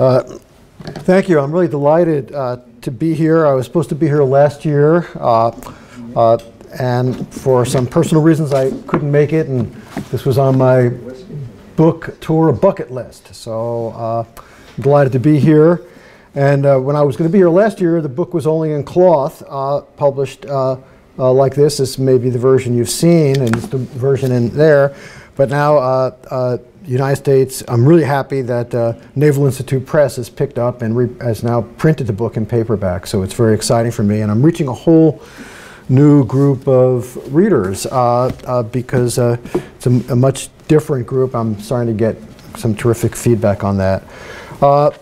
Thank you. I'm really delighted to be here. I was supposed to be here last year, and for some personal reasons I couldn't make it, and this was on my book tour bucket list. So I'm delighted to be here. And when I was going to be here last year, the book was only in cloth, published like this. This may be the version you've seen, and it's the version in there. But now, United States, I'm really happy that Naval Institute Press has picked up and has now printed the book in paperback. So it's very exciting for me. And I'm reaching a whole new group of readers because it's a much different group. I'm starting to get some terrific feedback on that. So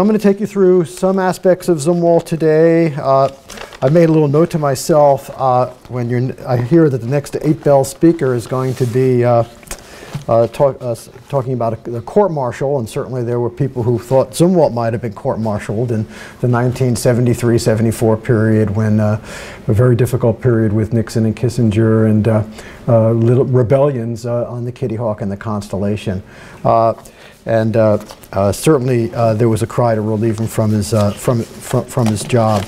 I'm going to take you through some aspects of Zumwalt today. I made a little note to myself when I hear that the next 8-bell speaker is going to be talking about the court-martial, and certainly there were people who thought Zumwalt might have been court-martialed in the 1973-74 period, when a very difficult period with Nixon and Kissinger, and little rebellions on the Kitty Hawk and the Constellation. Certainly there was a cry to relieve him from his job.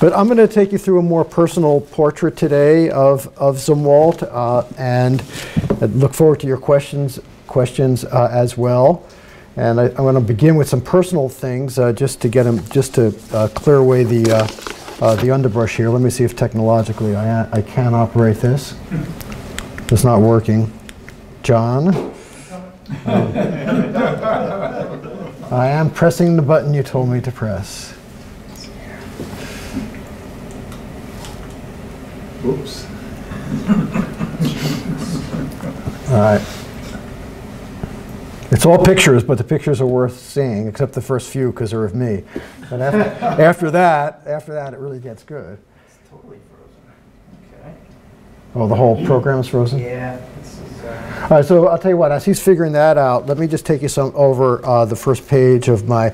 But I'm going to take you through a more personal portrait today of Zumwalt, and I look forward to your questions as well. And I want to begin with some personal things just to clear away the underbrush here. Let me see if technologically I can operate this. It's not working, John. I am pressing the button you told me to press. Oops. All right. It's all pictures, but the pictures are worth seeing, except the first few because they're of me. But after that, it really gets good. It's totally frozen. Okay. Oh, the whole program is frozen? Yeah. All right, so I'll tell you what, as he's figuring that out, let me just take you over the first page of my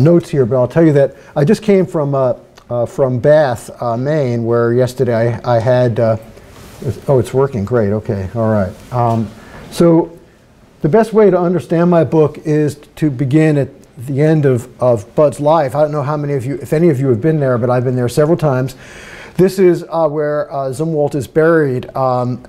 notes here. But I'll tell you that I just came from Bath, Maine, where yesterday I had, oh, it's working, great, okay, all right. So the best way to understand my book is to begin at the end of Bud's life. I don't know how many of you, if any of you have been there, but I've been there several times. This is where Zumwalt is buried on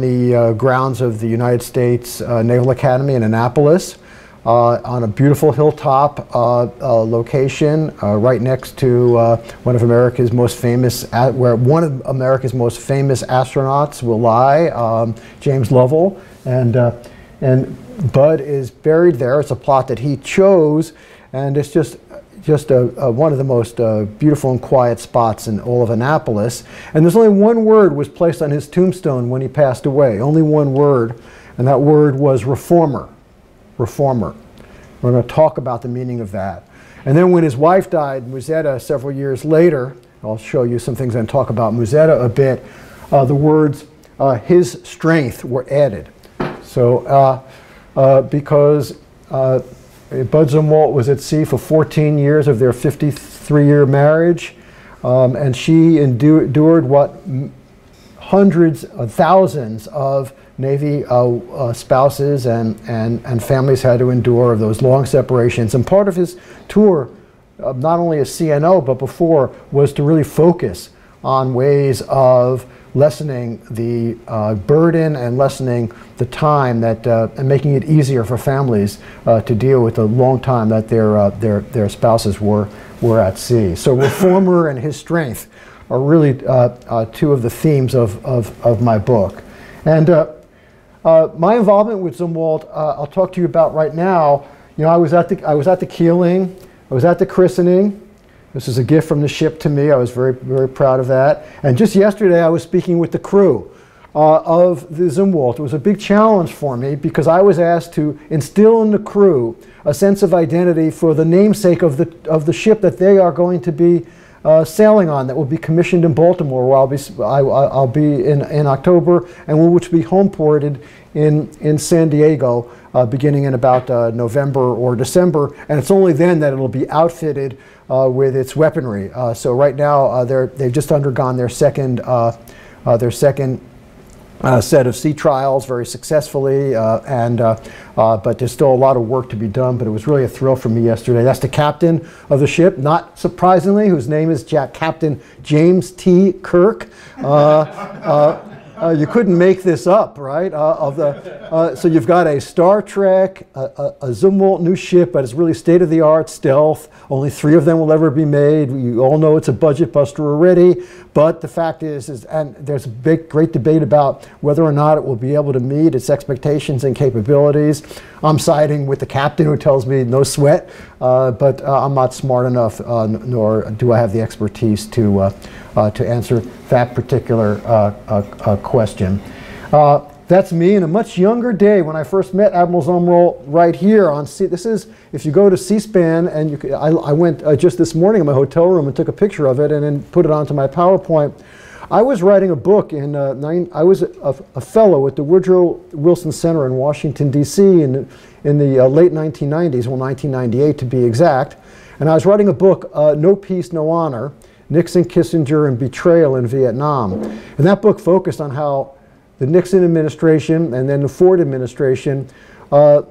the grounds of the United States Naval Academy in Annapolis, on a beautiful hilltop location right next to where one of America's most famous astronauts will lie, James Lovell, and Bud is buried there. It's a plot that he chose, and it's just one of the most beautiful and quiet spots in all of Annapolis. And there's only one word was placed on his tombstone when he passed away, only one word, and that word was reformer. Reformer. We're going to talk about the meaning of that. And then when his wife died, Musetta, several years later, I'll show you some things and talk about Musetta a bit, the words, his strength, were added. So, because Bud Zumwalt was at sea for 14 years of their 53-year marriage, and she endured what hundreds of thousands of Navy spouses and families had to endure of those long separations. And part of his tour, not only as CNO but before, was to really focus on ways of lessening the burden and lessening the time that, and making it easier for families to deal with the long time that their spouses were at sea. So reformer and his strength are really two of the themes of my book. And my involvement with Zumwalt, I'll talk to you about right now. You know, I was at the keeling, I was at the christening. This is a gift from the ship to me. I was very, very proud of that. And just yesterday, I was speaking with the crew of the Zumwalt. It was a big challenge for me because I was asked to instill in the crew a sense of identity for the namesake of the ship that they are going to be sailing on, that will be commissioned in Baltimore, where I'll be in October, and which will be homeported in San Diego beginning in about November or December. And it's only then that it'll be outfitted with its weaponry. So right now they've just undergone their second set of sea trials very successfully, but there's still a lot of work to be done. But it was really a thrill for me yesterday. That's the captain of the ship, not surprisingly, whose name is Captain James T. Kirk. You couldn't make this up, right? So you've got a Star Trek, a Zumwalt new ship, but it's really state-of-the-art stealth. Only 3 of them will ever be made. You all know it's a budget buster already. But the fact is and there's a great debate about whether or not it will be able to meet its expectations and capabilities. I'm siding with the captain who tells me no sweat, but I'm not smart enough, nor do I have the expertise to answer that particular question. That's me in a much younger day when I first met Admiral Zumwalt right here on C. This is, if you go to C-SPAN, and you can, I went just this morning in my hotel room and took a picture of it and then put it onto my PowerPoint. I was writing a book in, I was a fellow at the Woodrow Wilson Center in Washington, D.C. in the late 1990s, well, 1998 to be exact. And I was writing a book, No Peace, No Honor: Nixon, Kissinger, and Betrayal in Vietnam. And that book focused on how the Nixon administration and then the Ford administration,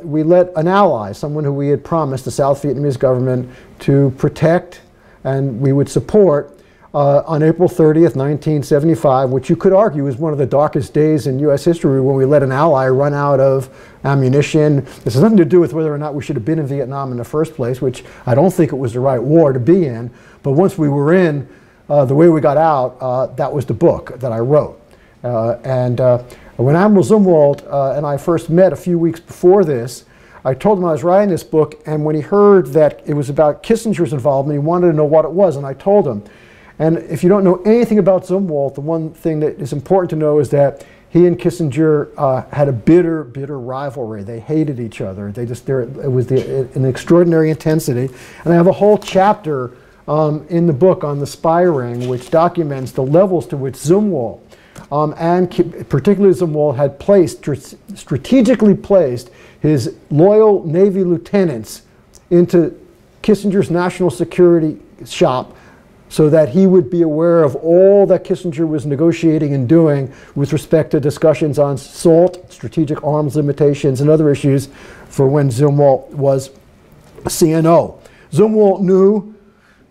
we let an ally, someone who we had promised the South Vietnamese government to protect and we would support, on April 30th, 1975, which you could argue is one of the darkest days in U.S. history, when we let an ally run out of ammunition. This has nothing to do with whether or not we should have been in Vietnam in the first place, which I don't think it was the right war to be in. But once we were in, the way we got out, that was the book that I wrote. When Admiral Zumwalt and I first met a few weeks before this, I told him I was writing this book, and when he heard that it was about Kissinger's involvement, he wanted to know what it was, and I told him. And if you don't know anything about Zumwalt, the one thing that is important to know is that he and Kissinger had a bitter, bitter rivalry. They hated each other. They just, it was an extraordinary intensity. And I have a whole chapter in the book on the spy ring, which documents the levels to which Zumwalt, and particularly Zumwalt, had placed, strategically placed his loyal Navy lieutenants into Kissinger's national security shop, so that he would be aware of all that Kissinger was negotiating and doing with respect to discussions on SALT, strategic arms limitations, and other issues for when Zumwalt was CNO. Zumwalt knew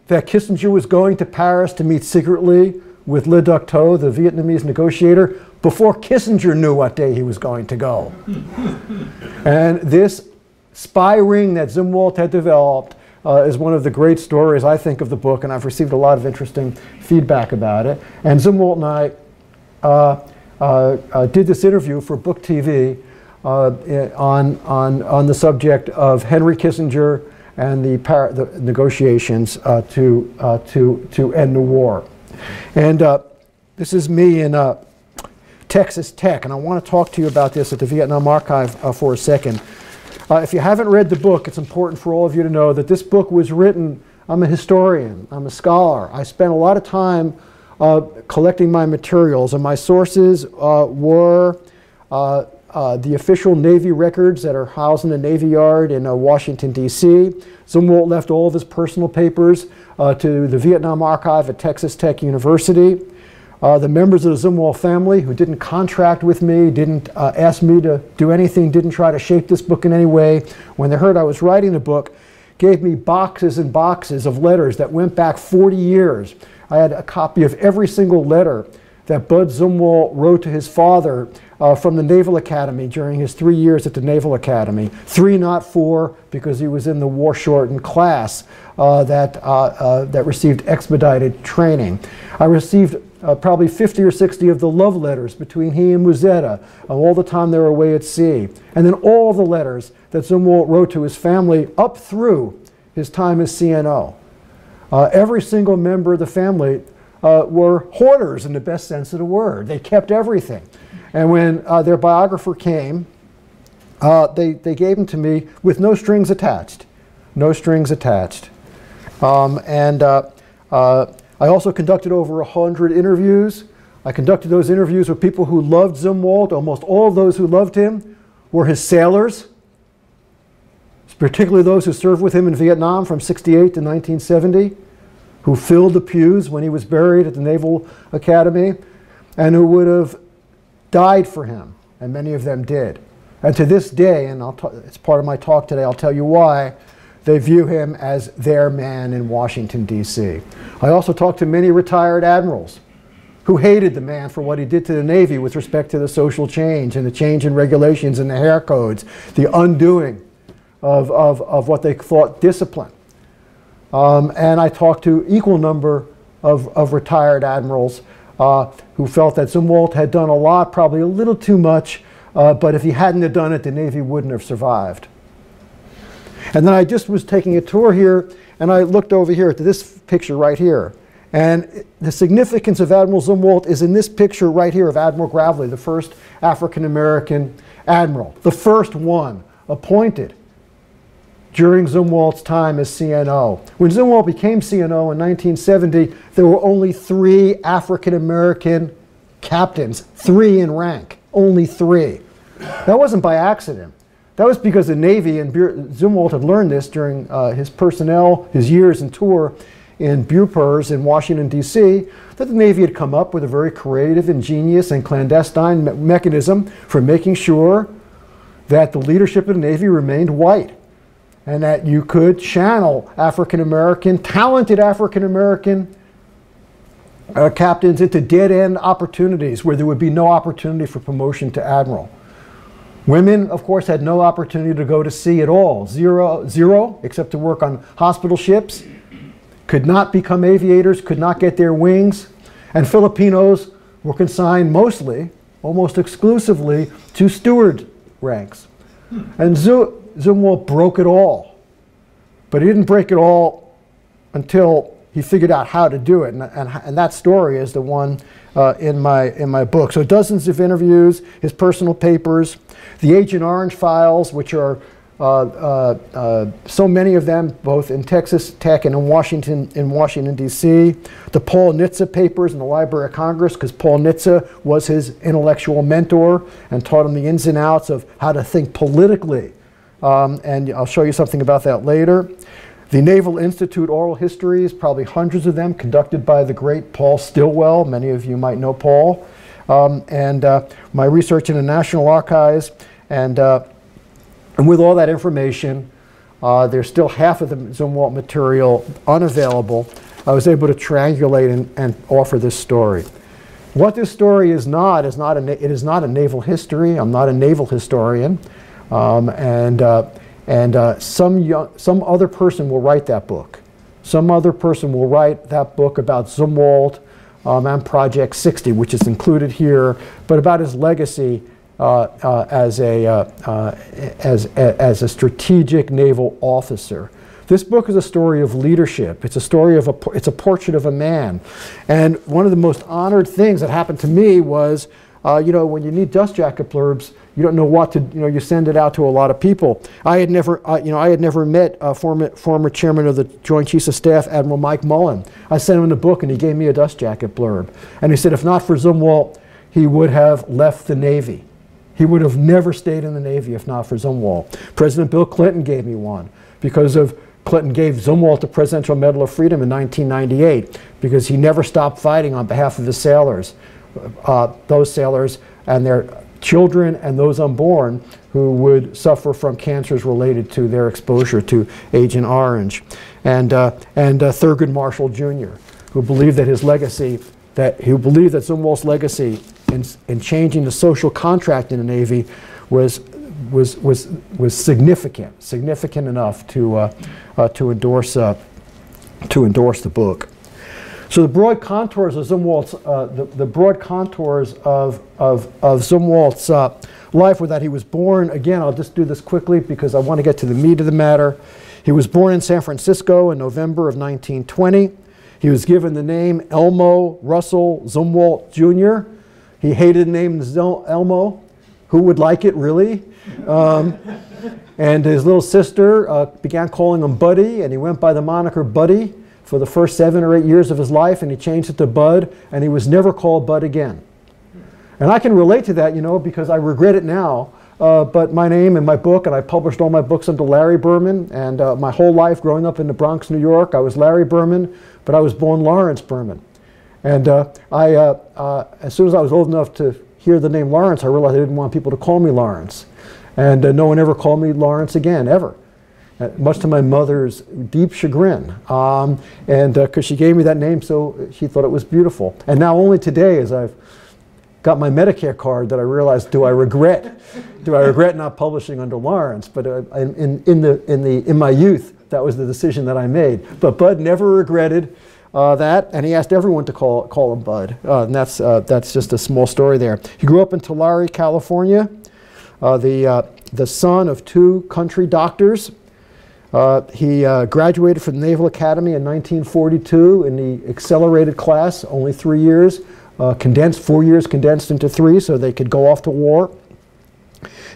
that Kissinger was going to Paris to meet secretly with Le Ducteau, the Vietnamese negotiator, before Kissinger knew what day he was going to go. And this spy ring that Zumwalt had developed is one of the great stories, I think, of the book, and I've received a lot of interesting feedback about it. And Zumwalt and I did this interview for Book TV on the subject of Henry Kissinger and the negotiations to end the war. And this is me in Texas Tech, and I want to talk to you about this at the Vietnam Archive for a second. If you haven't read the book, it's important for all of you to know that this book was written, I'm a historian, I'm a scholar. I spent a lot of time collecting my materials, and my sources were the official Navy records that are housed in the Navy Yard in Washington, D.C. Zumwalt left all of his personal papers to the Vietnam Archive at Texas Tech University. The members of the Zumwalt family who didn't contract with me, didn't ask me to do anything, didn't try to shape this book in any way, when they heard I was writing the book, gave me boxes and boxes of letters that went back 40 years. I had a copy of every single letter that Bud Zumwalt wrote to his father from the Naval Academy during his 3 years at the Naval Academy. 3, not 4, because he was in the war-shortened class that received expedited training. I received probably 50 or 60 of the love letters between he and Musetta, all the time they were away at sea. And then all the letters that Zumwalt wrote to his family up through his time as CNO. Every single member of the family were hoarders in the best sense of the word. They kept everything. And when their biographer came, they gave him to me with no strings attached. No strings attached. I also conducted over 100 interviews. I conducted those interviews with people who loved Zumwalt. Almost all of those who loved him were his sailors, particularly those who served with him in Vietnam from 68 to 1970, who filled the pews when he was buried at the Naval Academy, and who would have died for him, and many of them did. And to this day, and it's part of my talk today, I'll tell you why, they view him as their man in Washington, D.C. I also talked to many retired admirals who hated the man for what he did to the Navy with respect to the social change and the change in regulations and the hair codes, the undoing of what they thought discipline. And I talked to equal number of retired admirals who felt that Zumwalt had done a lot, probably a little too much, but if he hadn't have done it, the Navy wouldn't have survived. And then I just was taking a tour here, and I looked over here to this picture right here. And the significance of Admiral Zumwalt is in this picture right here of Admiral Gravely, the first African-American admiral, the first one appointed during Zumwalt's time as CNO. When Zumwalt became CNO in 1970, there were only 3 African-American captains, 3 in rank, only 3. That wasn't by accident. That was because the Navy, and Zumwalt had learned this during his personnel, his years in tour, in BUPERS in Washington, D.C., that the Navy had come up with a very creative, ingenious, and clandestine mechanism for making sure that the leadership of the Navy remained white and that you could channel African-American, talented African-American captains into dead-end opportunities where there would be no opportunity for promotion to admiral. Women, of course, had no opportunity to go to sea at all, zero, except to work on hospital ships. Could not become aviators, could not get their wings, and Filipinos were consigned mostly, almost exclusively, to steward ranks. And Zumwalt broke it all. But he didn't break it all until he figured out how to do it, and that story is the one in my book. So dozens of interviews, his personal papers, the Agent Orange files, which are so many of them, both in Texas Tech and in Washington, D.C. The Paul Nitza papers in the Library of Congress, because Paul Nitza was his intellectual mentor and taught him the ins and outs of how to think politically. And I'll show you something about that later. The Naval Institute oral histories, probably hundreds of them, conducted by the great Paul Stilwell. Many of you might know Paul. And my research in the National Archives, and with all that information, there's still half of the Zumwalt material unavailable. I was able to triangulate and offer this story. What this story is not a naval history. I'm not a naval historian, some other person will write that book. Some other person will write that book about Zumwalt and Project 60, which is included here, but about his legacy. As a strategic naval officer. This book is a story of leadership. It's a story of it's a portrait of a man. And one of the most honored things that happened to me was, you know, when you need dust jacket blurbs, you don't know what to, you know, you send it out to a lot of people. I had never, I had never met former chairman of the Joint Chiefs of Staff, Admiral Mike Mullen. I sent him the book and he gave me a dust jacket blurb. And he said, if not for Zumwalt, he would have left the Navy. He would have never stayed in the Navy if not for Zumwalt. President Bill Clinton gave me one because of Clinton gave Zumwalt the Presidential Medal of Freedom in 1998 because he never stopped fighting on behalf of his sailors, those sailors and their children and those unborn who would suffer from cancers related to their exposure to Agent Orange. And Thurgood Marshall Jr., who believed that his legacy, who believed that Zumwalt's legacy in changing the social contract in the Navy was significant enough to endorse the book. So the broad contours of Zumwalt's Zumwalt's life were that he was born again. I'll just do this quickly because I want to get to the meat of the matter. He was born in San Francisco in November of 1920. He was given the name Elmo Russell Zumwalt Jr. He hated the name Elmo. Who would like it, really? And his little sister began calling him Buddy, and he went by the moniker Buddy for the first 7 or 8 years of his life, and he changed it to Bud, and he was never called Bud again. And I can relate to that, you know, because I regret it now. But my name and my book, and I published all my books under Larry Berman, and my whole life growing up in the Bronx, New York, I was Larry Berman, but I was born Lawrence Berman. And as soon as I was old enough to hear the name Lawrence, I realized I didn't want people to call me Lawrence. And no one ever called me Lawrence again, ever. Much to my mother's deep chagrin, and because she gave me that name, so she thought it was beautiful. And now only today, as I've got my Medicare card, that I realized, do I regret not publishing under Lawrence? But in my youth, that was the decision that I made. But Bud never regretted that, and he asked everyone to call him Bud. And that's just a small story there. He grew up in Tulare, California, the son of two country doctors. He graduated from the Naval Academy in 1942 in the accelerated class, only 3 years, condensed, 4 years condensed into three so they could go off to war.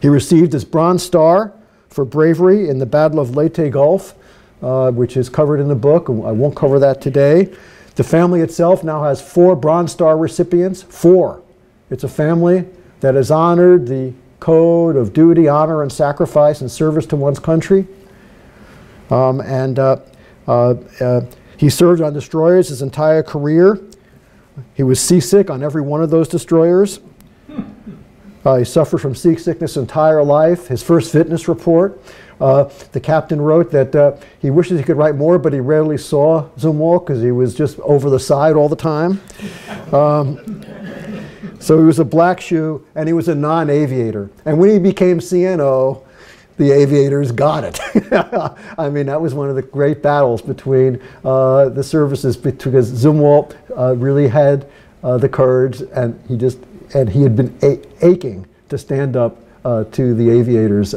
He received his Bronze Star for bravery in the Battle of Leyte Gulf, which is covered in the book. I won't cover that today. The family itself now has 4 Bronze Star recipients, 4. It's a family that has honored the code of duty, honor, and sacrifice and service to one's country. He served on destroyers his entire career. He was seasick on every one of those destroyers. He suffered from seasickness his entire life. His first fitness report, the captain wrote that he wishes he could write more, but he rarely saw Zumwalt because he was just over the side all the time. So he was a black shoe, and he was a non-aviator. And when he became CNO, the aviators got it. I mean, that was one of the great battles between the services, because Zumwalt really had the courage, and he had been aching to stand up to the aviators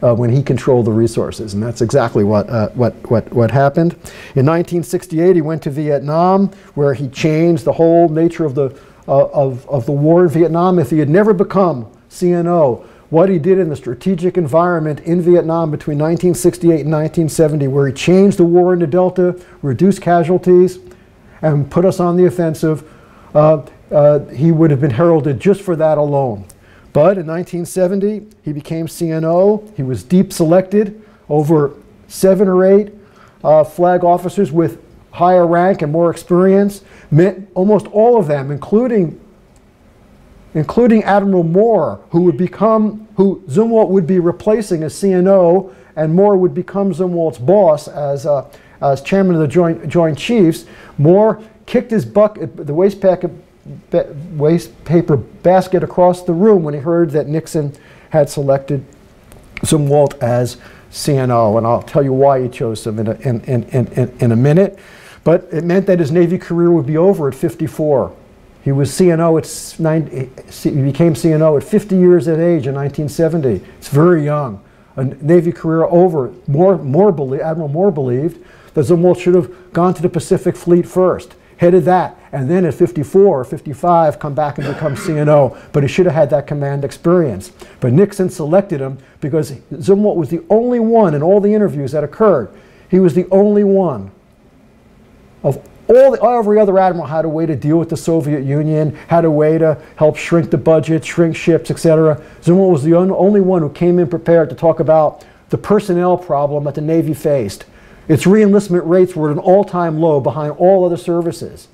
when he controlled the resources, and that's exactly what happened. In 1968, he went to Vietnam, where he changed the whole nature of the war in Vietnam. If he had never become CNO, what he did in the strategic environment in Vietnam between 1968 and 1970, where he changed the war in the Delta, reduced casualties, and put us on the offensive, he would have been heralded just for that alone. But in 1970, he became CNO. He was deep selected over 7 or 8 flag officers with higher rank and more experience. Almost all of them, including Admiral Moore, who Zumwalt would be replacing as CNO, and Moore would become Zumwalt's boss as chairman of the Joint Chiefs. Moore kicked his bucket, the waste paper basket, across the room when he heard that Nixon had selected Zumwalt as CNO, and I'll tell you why he chose him in a minute. But it meant that his Navy career would be over at 54. He was CNO at 90, he became CNO at 50 years of age in 1970. It's very young. A Navy career over. Admiral Moore believed that Zumwalt should have gone to the Pacific Fleet first, headed that, and then at 54 or 55 come back and become CNO. But he should have had that command experience. But Nixon selected him because Zumwalt was the only one in all the interviews that occurred. He was the only one of every other admiral had a way to deal with the Soviet Union, had a way to help shrink the budget, shrink ships, etc. Zumwalt was the only one who came in prepared to talk about the personnel problem that the Navy faced. Its reenlistment rates were at an all-time low behind all other services.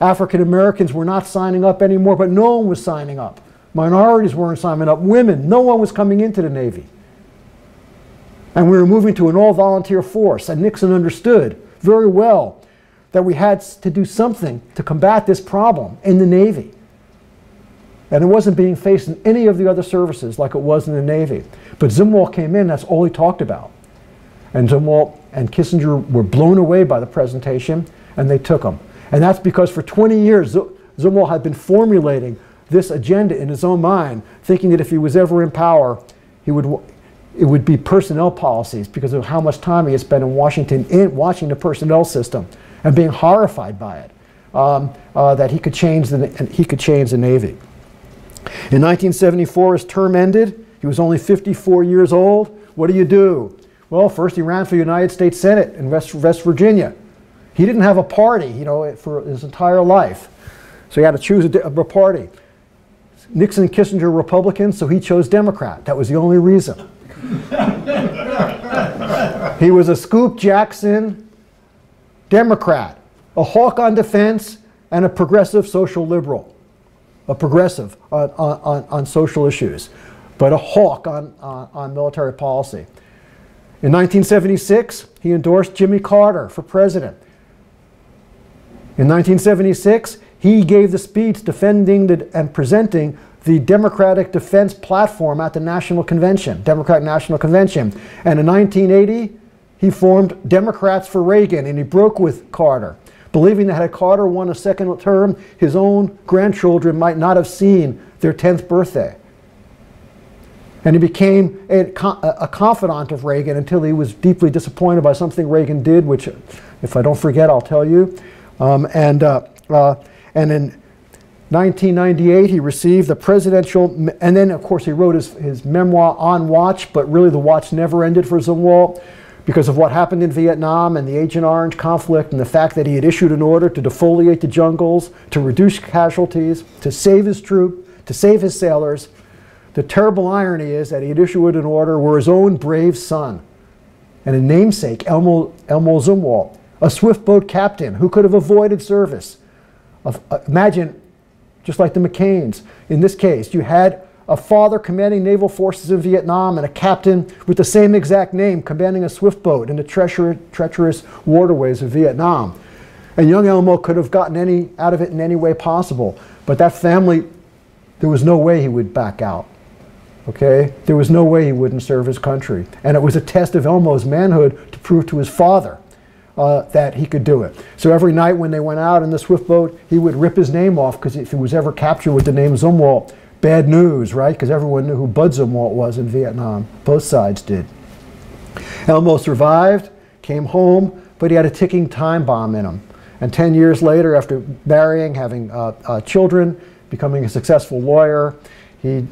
African Americans were not signing up anymore, but no one was signing up. Minorities weren't signing up. Women, no one was coming into the Navy. And we were moving to an all-volunteer force, and Nixon understood very well that we had to do something to combat this problem in the Navy. And it wasn't being faced in any of the other services like it was in the Navy. But Zumwalt came in, that's all he talked about. And Zumwalt and Kissinger were blown away by the presentation, and they took him. And that's because for 20 years, Zumwalt had been formulating this agenda in his own mind, thinking that if he was ever in power, it would be personnel policies because of how much time he had spent in Washington in watching the personnel system and being horrified by it, that he could change the Navy. In 1974, his term ended. He was only 54 years old. What do you do? Well, first he ran for the United States Senate in West Virginia. He didn't have a party, you know, for his entire life, so he had to choose a party. Nixon and Kissinger were Republicans, so he chose Democrat. That was the only reason. He was a Scoop Jackson Democrat, a hawk on defense, and a progressive social liberal. a progressive on social issues, but a hawk on military policy. In 1976, he endorsed Jimmy Carter for president. In 1976, he gave the speech defending and presenting the Democratic Defense Platform at the National Convention, Democratic National Convention. And in 1980, he formed Democrats for Reagan, and he broke with Carter, believing that had Carter won a second term, his own grandchildren might not have seen their 10th birthday. And he became a confidant of Reagan until he was deeply disappointed by something Reagan did, which, if I don't forget, I'll tell you. And in 1998, he received the presidential, and then, of course, he wrote his memoir On Watch, but really the watch never ended for Zumwalt because of what happened in Vietnam and the Agent Orange conflict and the fact that he had issued an order to defoliate the jungles, to reduce casualties, to save his troop, to save his sailors. The terrible irony is that he had issued an order where his own brave son and a namesake, Elmo Zumwalt, a swift boat captain who could have avoided service. Imagine, just like the McCains, in this case, you had a father commanding naval forces in Vietnam and a captain with the same exact name commanding a swift boat in the treacherous waterways of Vietnam. And young Elmo could have gotten out of it in any way possible. But that family, there was no way he would back out. Okay? There was no way he wouldn't serve his country. And it was a test of Elmo's manhood to prove to his father that he could do it. So every night when they went out in the swift boat, he would rip his name off, because if he was ever captured with the name Zumwalt, bad news, right? Because everyone knew who Bud Zumwalt was in Vietnam. Both sides did. Elmo survived, came home, but he had a ticking time bomb in him. And 10 years later, after marrying, having children, becoming a successful lawyer, he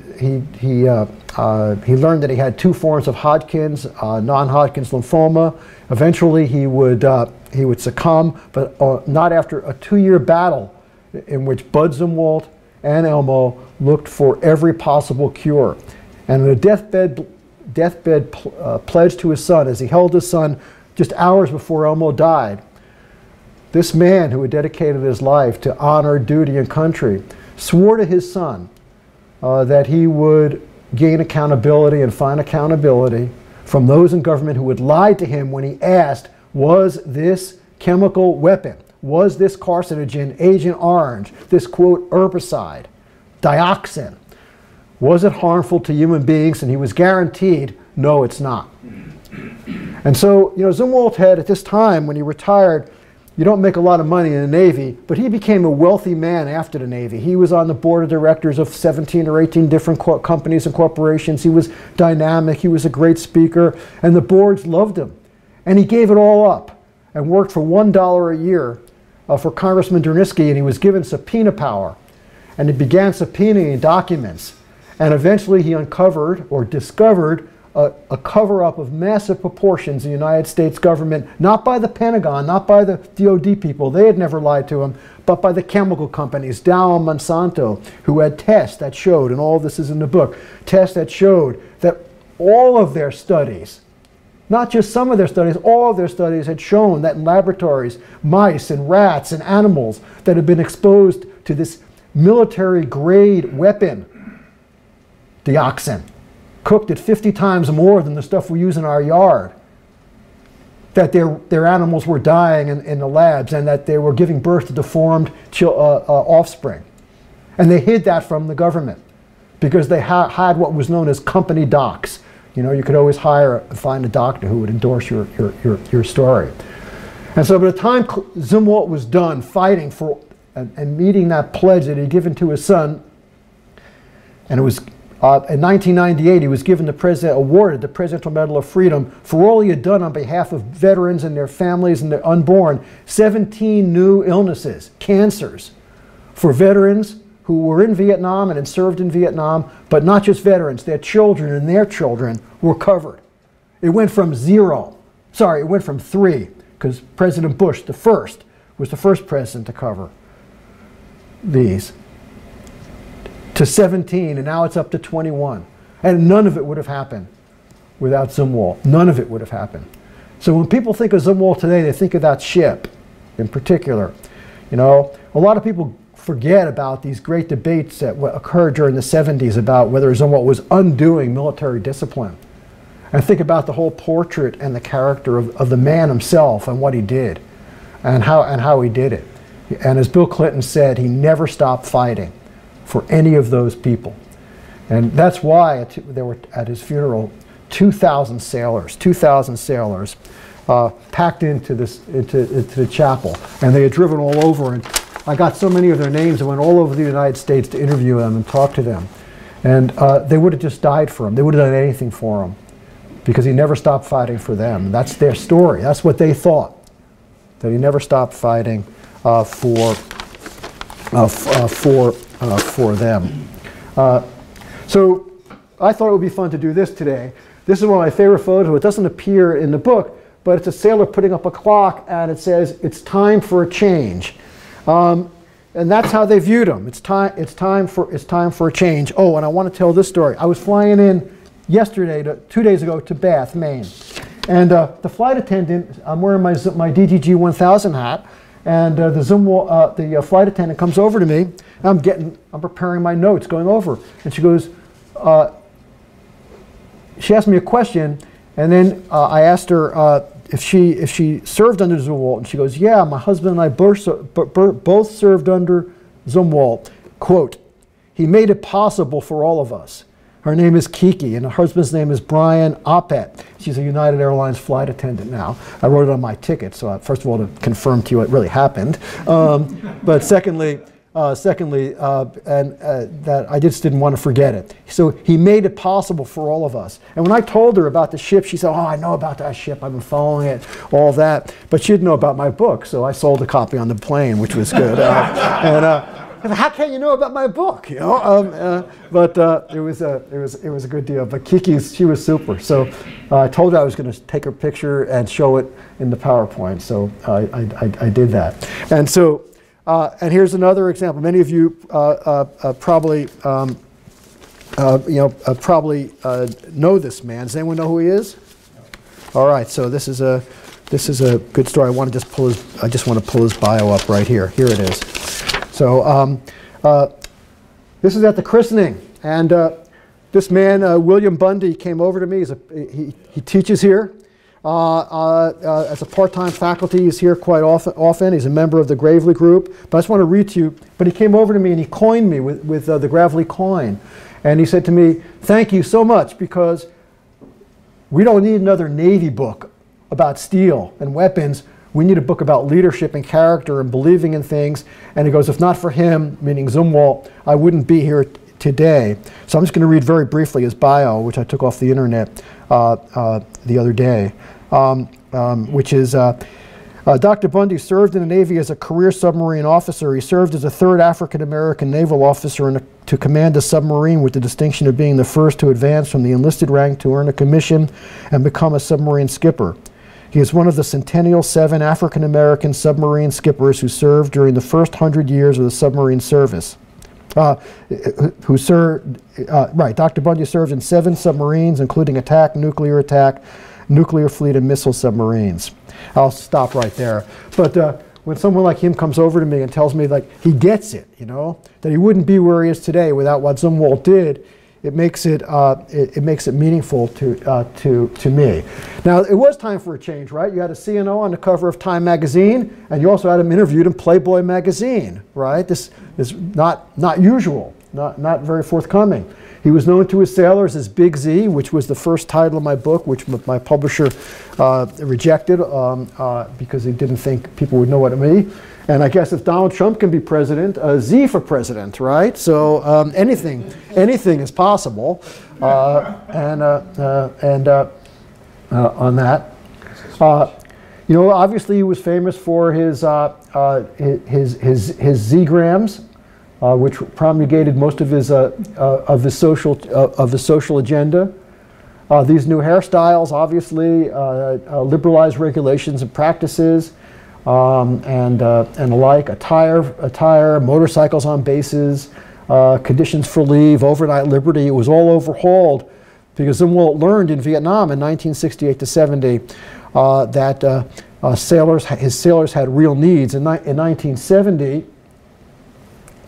learned that he had two forms of Hodgkin's, non-Hodgkin's lymphoma. Eventually, he would succumb, but not after a 2-year battle in which Bud Zumwalt and Elmo looked for every possible cure. And in a deathbed pledge to his son, as he held his son just hours before Elmo died, this man who had dedicated his life to honor, duty, and country swore to his son that he would gain accountability and find accountability from those in government who had lied to him when he asked, was this chemical weapon, was this carcinogen, Agent Orange, this, quote, herbicide, dioxin, was it harmful to human beings? And he was guaranteed, no, it's not. And so, you know, Zumwalt had, at this time, when he retired, you don't make a lot of money in the Navy, but he became a wealthy man after the Navy. He was on the board of directors of 17 or 18 different companies and corporations. He was dynamic. He was a great speaker. And the boards loved him. And he gave it all up and worked for $1 a year for Congressman Dernisky, and he was given subpoena power. And he began subpoenaing documents. And eventually he uncovered or discovered a cover-up of massive proportions in the United States government, not by the Pentagon, not by the DOD people, they had never lied to him, but by the chemical companies, Dow and Monsanto, who had tests that showed, and all this is in the book, tests that showed that all of their studies, not just some of their studies, all of their studies had shown that in laboratories, mice and rats and animals that had been exposed to this military-grade weapon, dioxin, cooked at 50 times more than the stuff we use in our yard, that their animals were dying in the labs, and that they were giving birth to deformed offspring. And they hid that from the government because they had what was known as company docs. You know, you could always hire and find a doctor who would endorse your story. And so by the time Zumwalt was done fighting for and meeting that pledge that he'd given to his son, and it was in 1998, he was awarded the Presidential Medal of Freedom for all he had done on behalf of veterans and their families and their unborn. 17 new illnesses, cancers, for veterans who were in Vietnam and had served in Vietnam, but not just veterans, their children and their children were covered. It went from three, because President Bush, the first, was the first president to cover these, to 17, and now it's up to 21. And none of it would have happened without Zumwalt. None of it would have happened. So when people think of Zumwalt today, they think of that ship in particular. You know, a lot of people forget about these great debates that occurred during the 70s about whether Zumwalt was undoing military discipline. And think about the whole portrait and the character of the man himself and what he did and how he did it. And as Bill Clinton said, he never stopped fighting for any of those people. And that's why there were, at his funeral, 2,000 sailors packed into the chapel. And they had driven all over. And I got so many of their names, I went all over the United States to interview them and talk to them. And they would have just died for him. They would have done anything for him, because he never stopped fighting for them. That's their story. That's what they thought, that he never stopped fighting for them. So I thought it would be fun to do this today. This is one of my favorite photos. It doesn't appear in the book, but it's a sailor putting up a clock, and it says, "It's time for a change." And that's how they viewed him. It's time for a change. Oh, and I want to tell this story. I was flying in yesterday, 2 days ago, to Bath, Maine. And the flight attendant, I'm wearing my DDG 1000 hat, and the flight attendant comes over to me, and I'm preparing my notes, going over. And she goes, she asked me a question, and then I asked her if she served under Zumwalt, and she goes, yeah, my husband and I both served under Zumwalt. Quote, he made it possible for all of us. Her name is Kiki, and her husband's name is Brian Oppet. She's a United Airlines flight attendant now. I wrote it on my ticket, so first of all, to confirm to you it really happened. But secondly, that I just didn't want to forget it. So he made it possible for all of us. And when I told her about the ship, she said, oh, I know about that ship. I've been following it, all that. But she didn't know about my book, so I sold a copy on the plane, which was good. How can you know about my book? You know, it was a good deal. But Kiki's, she was super. So I told her I was going to take her picture and show it in the PowerPoint. So I did that. And so, and here's another example. Many of you probably know this man. Does anyone know who he is? All right. So this is a good story. I just want to pull his bio up right here. Here it is. So this is at the christening, and this man, William Bundy, came over to me. He teaches here as a part-time faculty. He's here quite often. He's a member of the Gravely group. But I just want to read to you, but he came over to me and he coined me with the Gravely coin. And he said to me, thank you so much, because we don't need another Navy book about steel and weapons. We need a book about leadership and character and believing in things. And he goes, if not for him, meaning Zumwalt, I wouldn't be here today. So I'm just going to read very briefly his bio, which I took off the internet the other day, which is, Dr. Bundy served in the Navy as a career submarine officer. He served as a third African-American naval officer to command a submarine, with the distinction of being the first to advance from the enlisted rank to earn a commission and become a submarine skipper. He is one of the Centennial 7 African-American submarine skippers who served during the first 100 years of the submarine service. Dr. Bundy served in 7 submarines, including attack, nuclear fleet, and missile submarines. I'll stop right there. But when someone like him comes over to me and tells me, like, he gets it, you know, that he wouldn't be where he is today without what Zumwalt did, It makes it meaningful to me. Now, it was time for a change, right? You had a C&O on the cover of Time magazine, and you also had him interviewed in Playboy magazine, right? This is not usual, not very forthcoming. He was known to his sailors as Big Z, which was the first title of my book, which my publisher rejected because he didn't think people would know what it meant. And I guess if Donald Trump can be president, Z for president, right? So anything is possible. On that, you know, obviously he was famous for his Z-grams, which promulgated most of his social agenda. These new hairstyles, obviously, liberalized regulations and practices. And alike, attire, motorcycles on bases, conditions for leave, overnight liberty. It was all overhauled because Zumwalt learned in Vietnam in 1968 to 70 that his sailors had real needs. In 1970,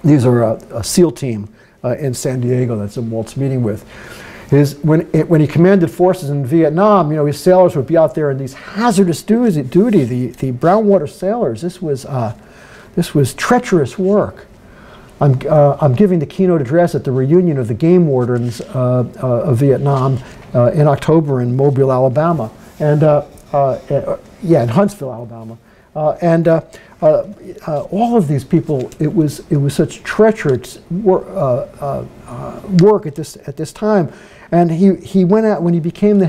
These are a SEAL team in San Diego that Zumwalt's meeting with. When he commanded forces in Vietnam, you know, his sailors would be out there in these hazardous duty, the brown water sailors. This was treacherous work. I'm giving the keynote address at the reunion of the game wardens of Vietnam in October in Mobile, Alabama, and yeah, in Huntsville, Alabama, all of these people. It was such treacherous work at this time, and he went out when he became the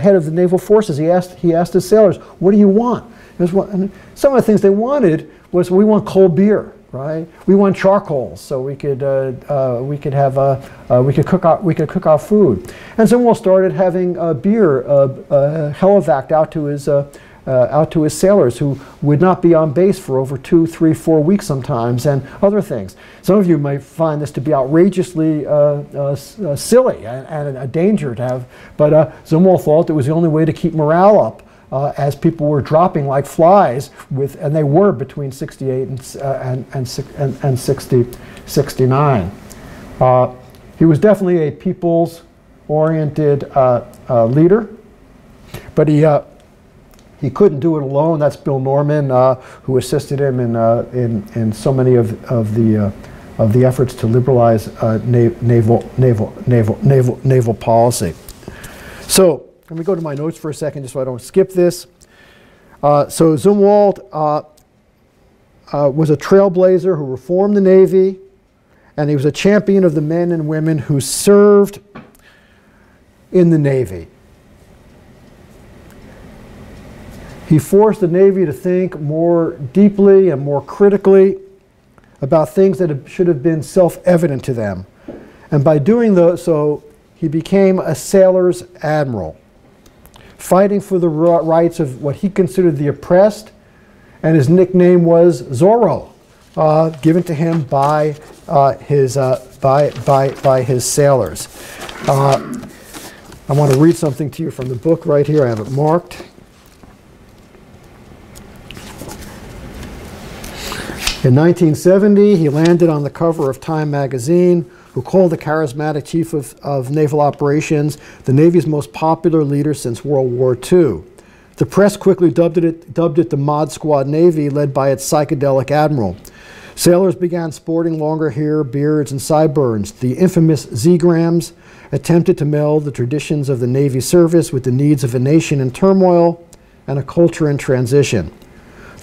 head of the naval forces. He asked his sailors, "What do you want?" And some of the things they wanted was, "We want cold beer." Right? We want charcoal, so we could cook our food. And Zumwalt started having beer hellevac'd out to his sailors who would not be on base for over 2, 3, 4 weeks sometimes, and other things. Some of you may find this to be outrageously silly and a danger to have, but Zumwalt thought it was the only way to keep morale up. As people were dropping like flies, and they were between 68 and 69. He was definitely a peoples-oriented leader, but he couldn't do it alone. That's Bill Norman, who assisted him in so many of the efforts to liberalize naval policy. So. Let me go to my notes for a second, just so I don't skip this. So Zumwalt was a trailblazer who reformed the Navy, and he was a champion of the men and women who served in the Navy. He forced the Navy to think more deeply and more critically about things that should have been self-evident to them. And by doing so, he became a sailor's admiral, fighting for the rights of what he considered the oppressed, and his nickname was Zorro, given to him by his sailors. I want to read something to you from the book right here. I have it marked. In 1970, he landed on the cover of Time magazine, who called the charismatic chief of naval operations the Navy's most popular leader since World War II. The press quickly dubbed it the Mod Squad Navy, led by its psychedelic admiral. Sailors began sporting longer hair, beards, and sideburns. The infamous Z-grams attempted to meld the traditions of the Navy service with the needs of a nation in turmoil and a culture in transition.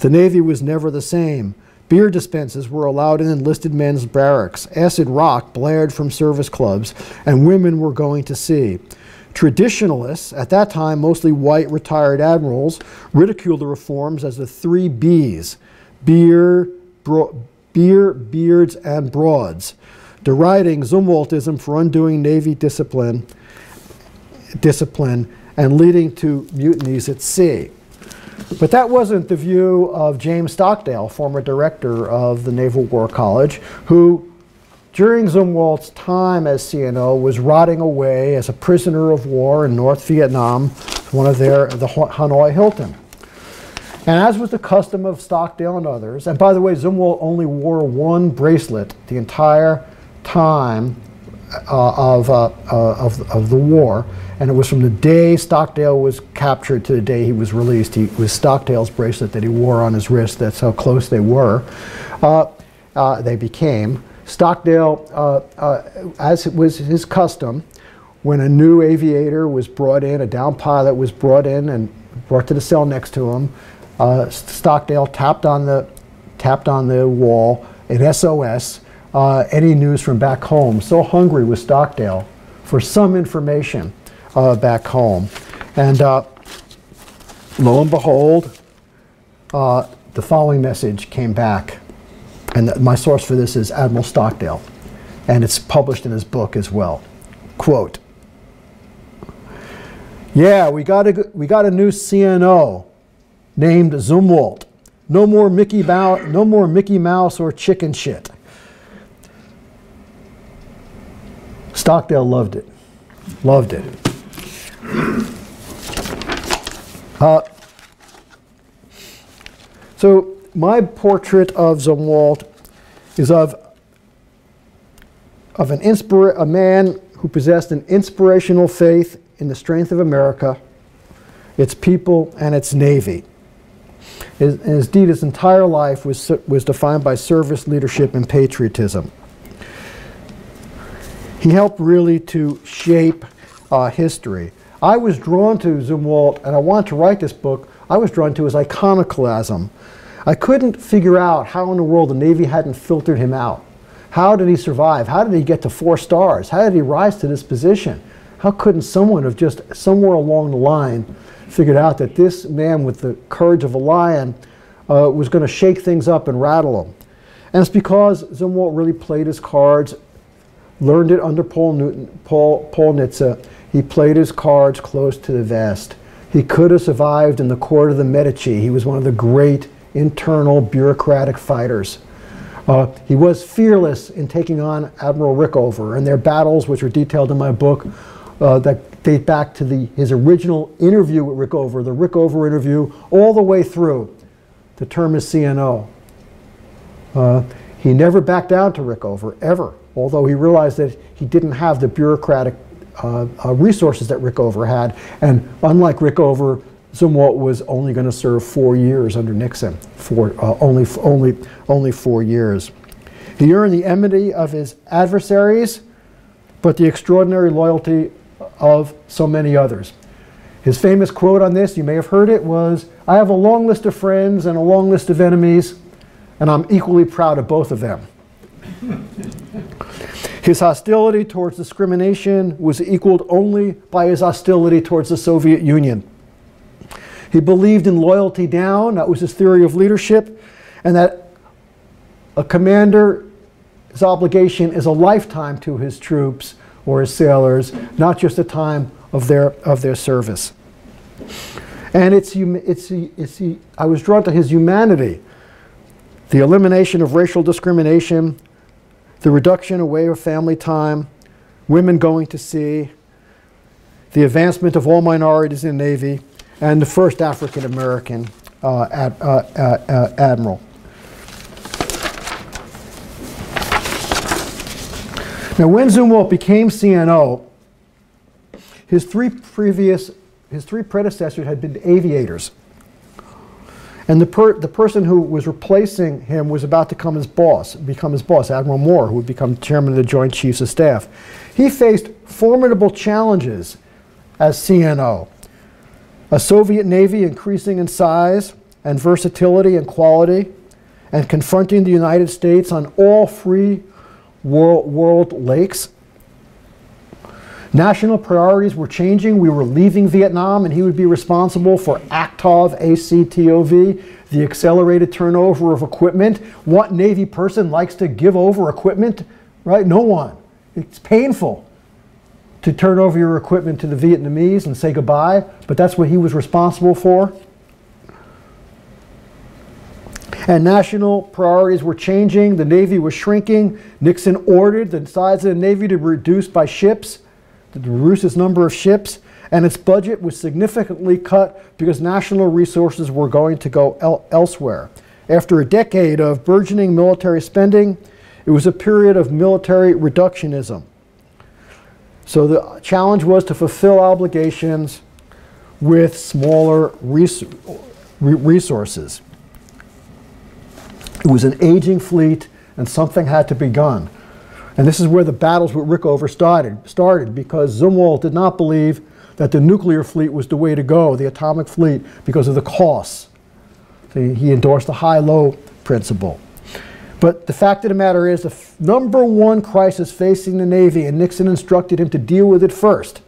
The Navy was never the same. Beer dispensers were allowed in enlisted men's barracks. Acid rock blared from service clubs, and women were going to sea. Traditionalists, at that time mostly white retired admirals, ridiculed the reforms as the 3 Bs: beer, beards, and broads, deriding Zumwaltism for undoing Navy discipline, and leading to mutinies at sea. But that wasn't the view of James Stockdale, former director of the Naval War College, who, during Zumwalt's time as CNO, was rotting away as a prisoner of war in North Vietnam, one of the Hanoi Hilton. And as was the custom of Stockdale and others, and by the way, Zumwalt only wore one bracelet the entire time of the war, and it was from the day Stockdale was captured to the day he was released. It was Stockdale's bracelet that he wore on his wrist. That's how close they were. They became. Stockdale, as it was his custom, when a new aviator was brought in, a down pilot was brought in and brought to the cell next to him, Stockdale tapped on the wall in SOS. Any news from back home. So hungry was Stockdale for some information back home. And lo and behold, the following message came back. And my source for this is Admiral Stockdale. And it's published in his book as well. Quote, "Yeah, we got a new CNO named Zumwalt. No more Mickey Mouse or chicken shit." Stockdale loved it. Loved it. So my portrait of Zumwalt is of of a man who possessed an inspirational faith in the strength of America, its people, and its Navy. Indeed, his entire life was defined by service, leadership, and patriotism. He helped really to shape history. I was drawn to Zumwalt, and I wanted to write this book. I was drawn to his iconoclasm. I couldn't figure out how in the world the Navy hadn't filtered him out. How did he survive? How did he get to 4 stars? How did he rise to this position? How couldn't someone have just somewhere along the line figured out that this man with the courage of a lion was going to shake things up and rattle them? And it's because Zumwalt really played his cards, learned it under Paul Nitza. He played his cards close to the vest. He could have survived in the court of the Medici. He was one of the great internal bureaucratic fighters. He was fearless in taking on Admiral Rickover and their battles, which are detailed in my book, that date back to his original interview with Rickover, the Rickover interview, all the way through. The term is CNO. He never backed down to Rickover, ever, although he realized that he didn't have the bureaucratic resources that Rickover had. And unlike Rickover, Zumwalt was only going to serve 4 years under Nixon, only 4 years. He earned the enmity of his adversaries, but the extraordinary loyalty of so many others. His famous quote on this, you may have heard it, was, "I have a long list of friends and a long list of enemies, and I'm equally proud of both of them." His hostility towards discrimination was equaled only by his hostility towards the Soviet Union. He believed in loyalty down, that was his theory of leadership, and that a commander's obligation is a lifetime to his troops or his sailors, not just a time of their service. And I was drawn to his humanity, the elimination of racial discrimination, the reduction away of family time, women going to sea, the advancement of all minorities in the Navy, and the first African-American admiral. Now, when Zumwalt became CNO, his three predecessors had been aviators. And the person who was replacing him was about to become his boss, Admiral Moore, who would become chairman of the Joint Chiefs of Staff. He faced formidable challenges as CNO. A Soviet Navy increasing in size and versatility and quality, and confronting the United States on all free world lakes. National priorities were changing. We were leaving Vietnam, and he would be responsible for ACTOV, A-C-T-O-V, the accelerated turnover of equipment. What Navy person likes to give over equipment, right? No one. It's painful to turn over your equipment to the Vietnamese and say goodbye, but that's what he was responsible for. And national priorities were changing. The Navy was shrinking. Nixon ordered the size of the Navy to be reduced by ships, to reduce its number of ships, and its budget was significantly cut because national resources were going to go elsewhere. After a decade of burgeoning military spending, it was a period of military reductionism. So the challenge was to fulfill obligations with smaller resources. It was an aging fleet, and something had to be done. And this is where the battles with Rickover started, because Zumwalt did not believe that the nuclear fleet was the way to go, the atomic fleet, because of the costs. So he endorsed the high-low principle. But the fact of the matter is, the number one crisis facing the Navy, and Nixon instructed him to deal with it first,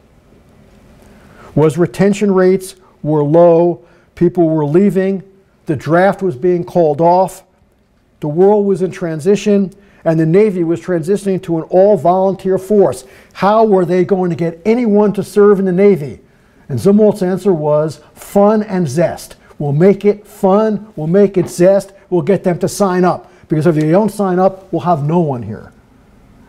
was retention rates were low, people were leaving, the draft was being called off, the world was in transition, and the Navy was transitioning to an all-volunteer force. How were they going to get anyone to serve in the Navy? And Zumwalt's answer was fun and zest. We'll make it fun, we'll make it zest, we'll get them to sign up. Because if they don't sign up, we'll have no one here.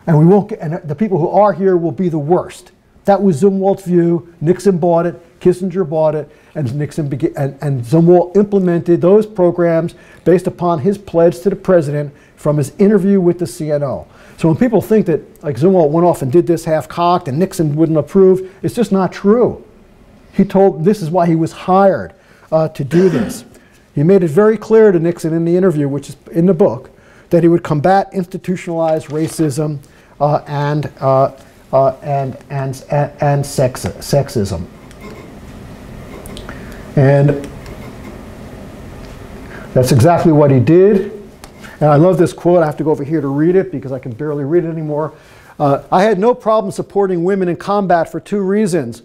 And we won't get, and the people who are here will be the worst. That was Zumwalt's view. Nixon bought it, Kissinger bought it, and Zumwalt implemented those programs based upon his pledge to the president from his interview with the CNO. So when people think that, like, Zumwalt went off and did this half-cocked and Nixon wouldn't approve, it's just not true. He told, this is why he was hired to do this. He made it very clear to Nixon in the interview, which is in the book, that he would combat institutionalized racism and sexism. And that's exactly what he did. And I love this quote. I have to go over here to read it because I can barely read it anymore. I had no problem supporting women in combat for two reasons.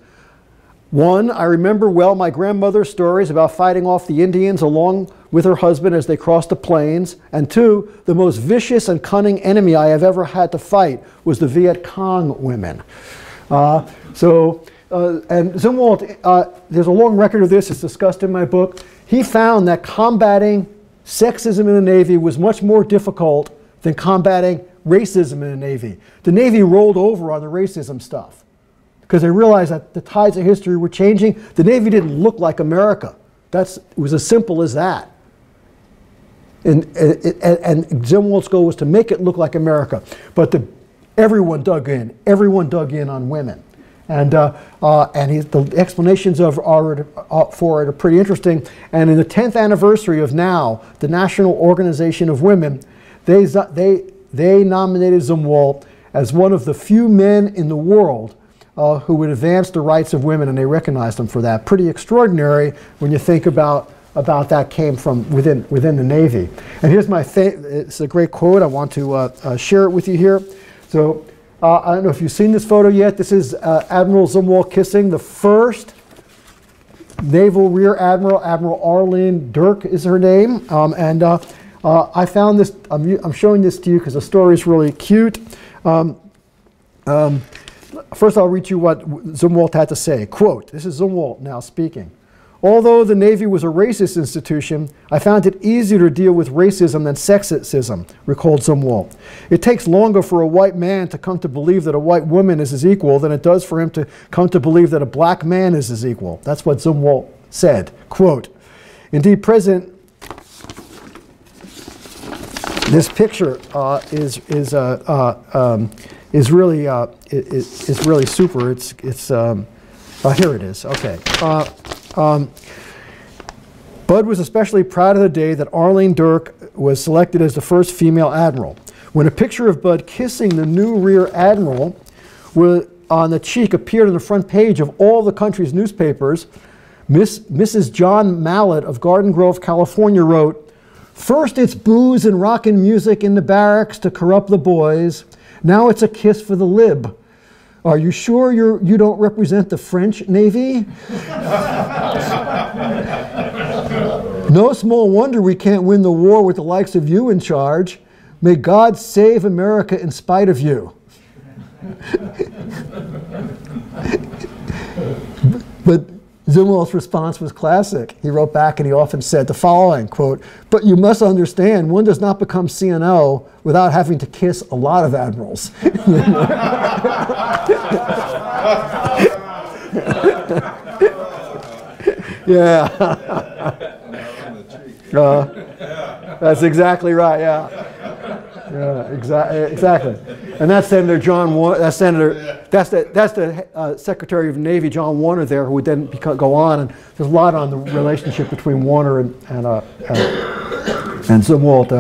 One, I remember well my grandmother's stories about fighting off the Indians along with her husband as they crossed the plains. And two, the most vicious and cunning enemy I have ever had to fight was the Viet Cong women. And Zumwalt, there's a long record of this. It's discussed in my book. He found that combating sexism in the Navy was much more difficult than combating racism in the Navy. The Navy rolled over on the racism stuff, because they realized that the tides of history were changing. The Navy didn't look like America. It was as simple as that. And Zumwalt's goal was to make it look like America. But everyone dug in. Everyone dug in on women. And the explanations for it are pretty interesting. And in the 10th anniversary of NOW, the National Organization of Women, they nominated Zumwalt as one of the few men in the world who would advance the rights of women, and they recognized them for that. Pretty extraordinary when you think about that came from within the Navy. And here's my it's a great quote. I want to share it with you here. So I don't know if you've seen this photo yet. This is Admiral Zumwalt kissing the first Naval Rear Admiral. Admiral Arlene Dirk is her name. I found this. I'm showing this to you because the story's really cute. First, I'll read you what Zumwalt had to say. Quote, this is Zumwalt now speaking. Although the Navy was a racist institution, I found it easier to deal with racism than sexism, recalled Zumwalt. It takes longer for a white man to come to believe that a white woman is his equal than it does for him to come to believe that a black man is his equal. That's what Zumwalt said. Quote, indeed, this picture is really super. Here it is. Okay. Bud was especially proud of the day that Arlene Dirk was selected as the first female admiral. When a picture of Bud kissing the new rear admiral on the cheek appeared on the front page of all the country's newspapers, Mrs. John Mallett of Garden Grove, California wrote, "First it's booze and rockin' music in the barracks to corrupt the boys. Now it's a kiss for the lib. Are you sure you don't represent the French Navy? No small wonder we can't win the war with the likes of you in charge. May God save America in spite of you." But Zumwalt's response was classic. He wrote back and he often said the following, quote, "But you must understand, one does not become CNO without having to kiss a lot of admirals." Yeah. That's exactly right, yeah. Yeah, exactly. And that's Senator John Warner. That's the Secretary of the Navy, John Warner, there, who would then go on. And there's a lot on the relationship between Warner and Zumwalt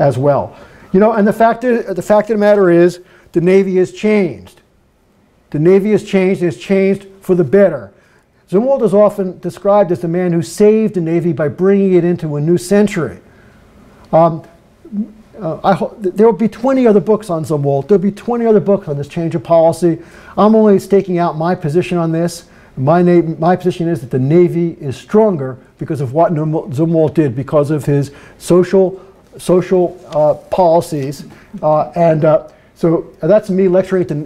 as well. You know, and the fact of the matter is, the Navy has changed. The Navy has changed. It's changed for the better. Zumwalt is often described as the man who saved the Navy by bringing it into a new century. I hope there will be 20 other books on Zumwalt. There will be 20 other books on this change of policy. I'm only staking out my position on this. My position is that the Navy is stronger because of what Zumwalt did, because of his social policies. So that's me lecturing at the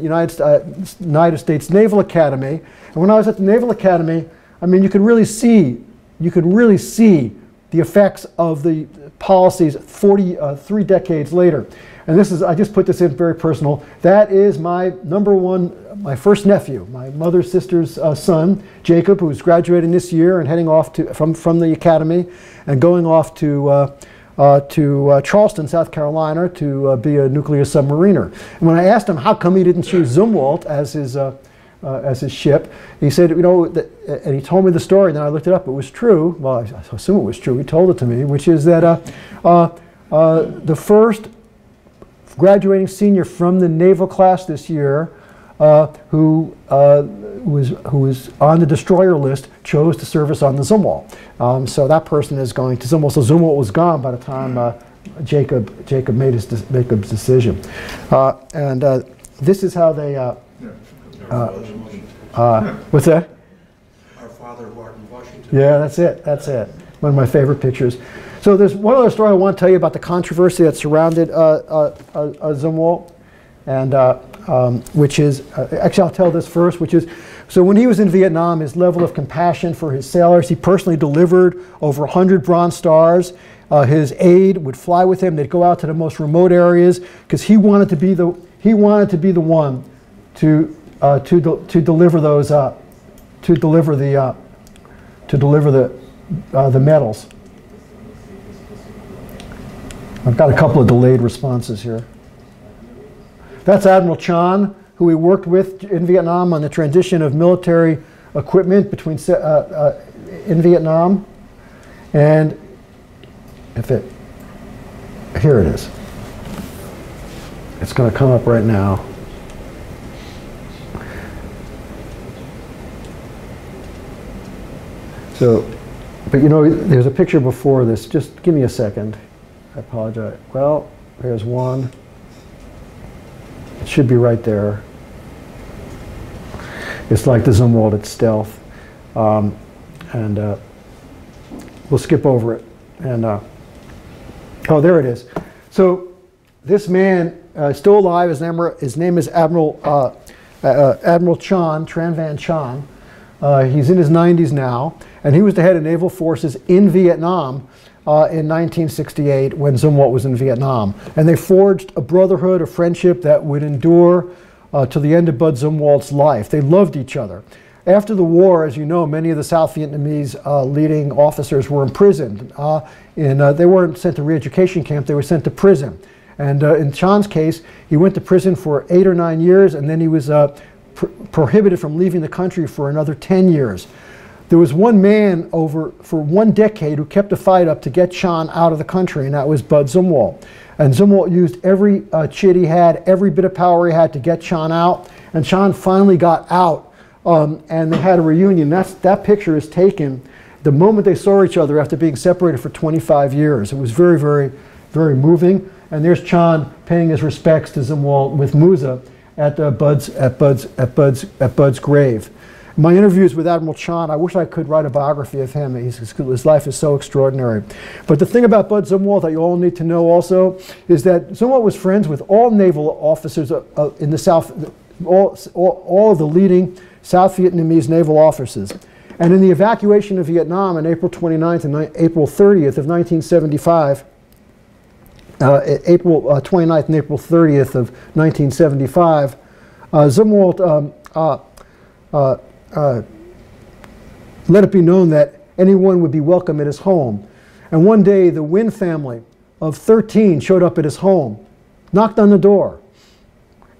United States Naval Academy. And when I was at the Naval Academy, I mean, you could really see the effects of the policies 43 decades later. And this is, I just put this in very personal. That is my my first nephew, my mother's sister's son, Jacob, who's graduating this year and heading off from the academy and going off to to Charleston, South Carolina, to be a nuclear submariner. And when I asked him how come he didn't choose Zumwalt as his ship, he said, you know, and he told me the story, and then I looked it up. It was true. Well, I assume it was true. He told it to me, which is that the first graduating senior from the naval class this year who was on the destroyer list chose to service on the Zumwalt. So that person is going to Zumwalt. So Zumwalt was gone by the time Jacob made his Jacob's decision. This is how they. What's that? Our Father who art in Washington. Yeah, that's it. That's it. One of my favorite pictures. So there's one other story I want to tell you about the controversy that surrounded Zumwalt, and which is actually I'll tell this first, which is so when he was in Vietnam, his level of compassion for his sailors, he personally delivered over 100 Bronze Stars. His aide would fly with him; they'd go out to the most remote areas because he wanted to be the one to deliver the medals. I've got a couple of delayed responses here. That's Admiral Chon, who we worked with in Vietnam on the transition of military equipment between in Vietnam. And if it, here it is. It's going to come up right now. So, but you know, there's a picture before this. Just give me a second. I apologize. Well, here's one. It should be right there. It's like the Zumwalt, it's stealth. We'll skip over it. And oh, there it is. So this man still alive. His name is Admiral Admiral Chon, Tran Van Chon. He's in his 90s now, and he was the head of naval forces in Vietnam in 1968 when Zumwalt was in Vietnam. And they forged a brotherhood, a friendship that would endure to the end of Bud Zumwalt's life. They loved each other. After the war, as you know, many of the South Vietnamese leading officers were imprisoned. They weren't sent to re-education camp, they were sent to prison. And in Chan's case, he went to prison for 8 or 9 years, and then he was prohibited from leaving the country for another 10 years. There was one man for 1 decade who kept a fight up to get Chon out of the country, and that was Bud Zumwalt. And Zumwalt used every chit he had, every bit of power he had to get Chon out, and Chon finally got out, and they had a reunion. That picture is taken the moment they saw each other after being separated for 25 years. It was very, very, very moving, and there's Chon paying his respects to Zumwalt with Musa at Bud's grave. My interviews with Admiral Chon, I wish I could write a biography of him. His life is so extraordinary. But the thing about Bud Zumwalt that you all need to know also is that Zumwalt was friends with all naval officers in the South, all of the leading South Vietnamese naval officers. And in the evacuation of Vietnam on April 29th and April 30th of 1975, April 29th and April 30th of 1975, Zumwalt let it be known that anyone would be welcome at his home. And one day, the Nguyen family of 13 showed up at his home, knocked on the door.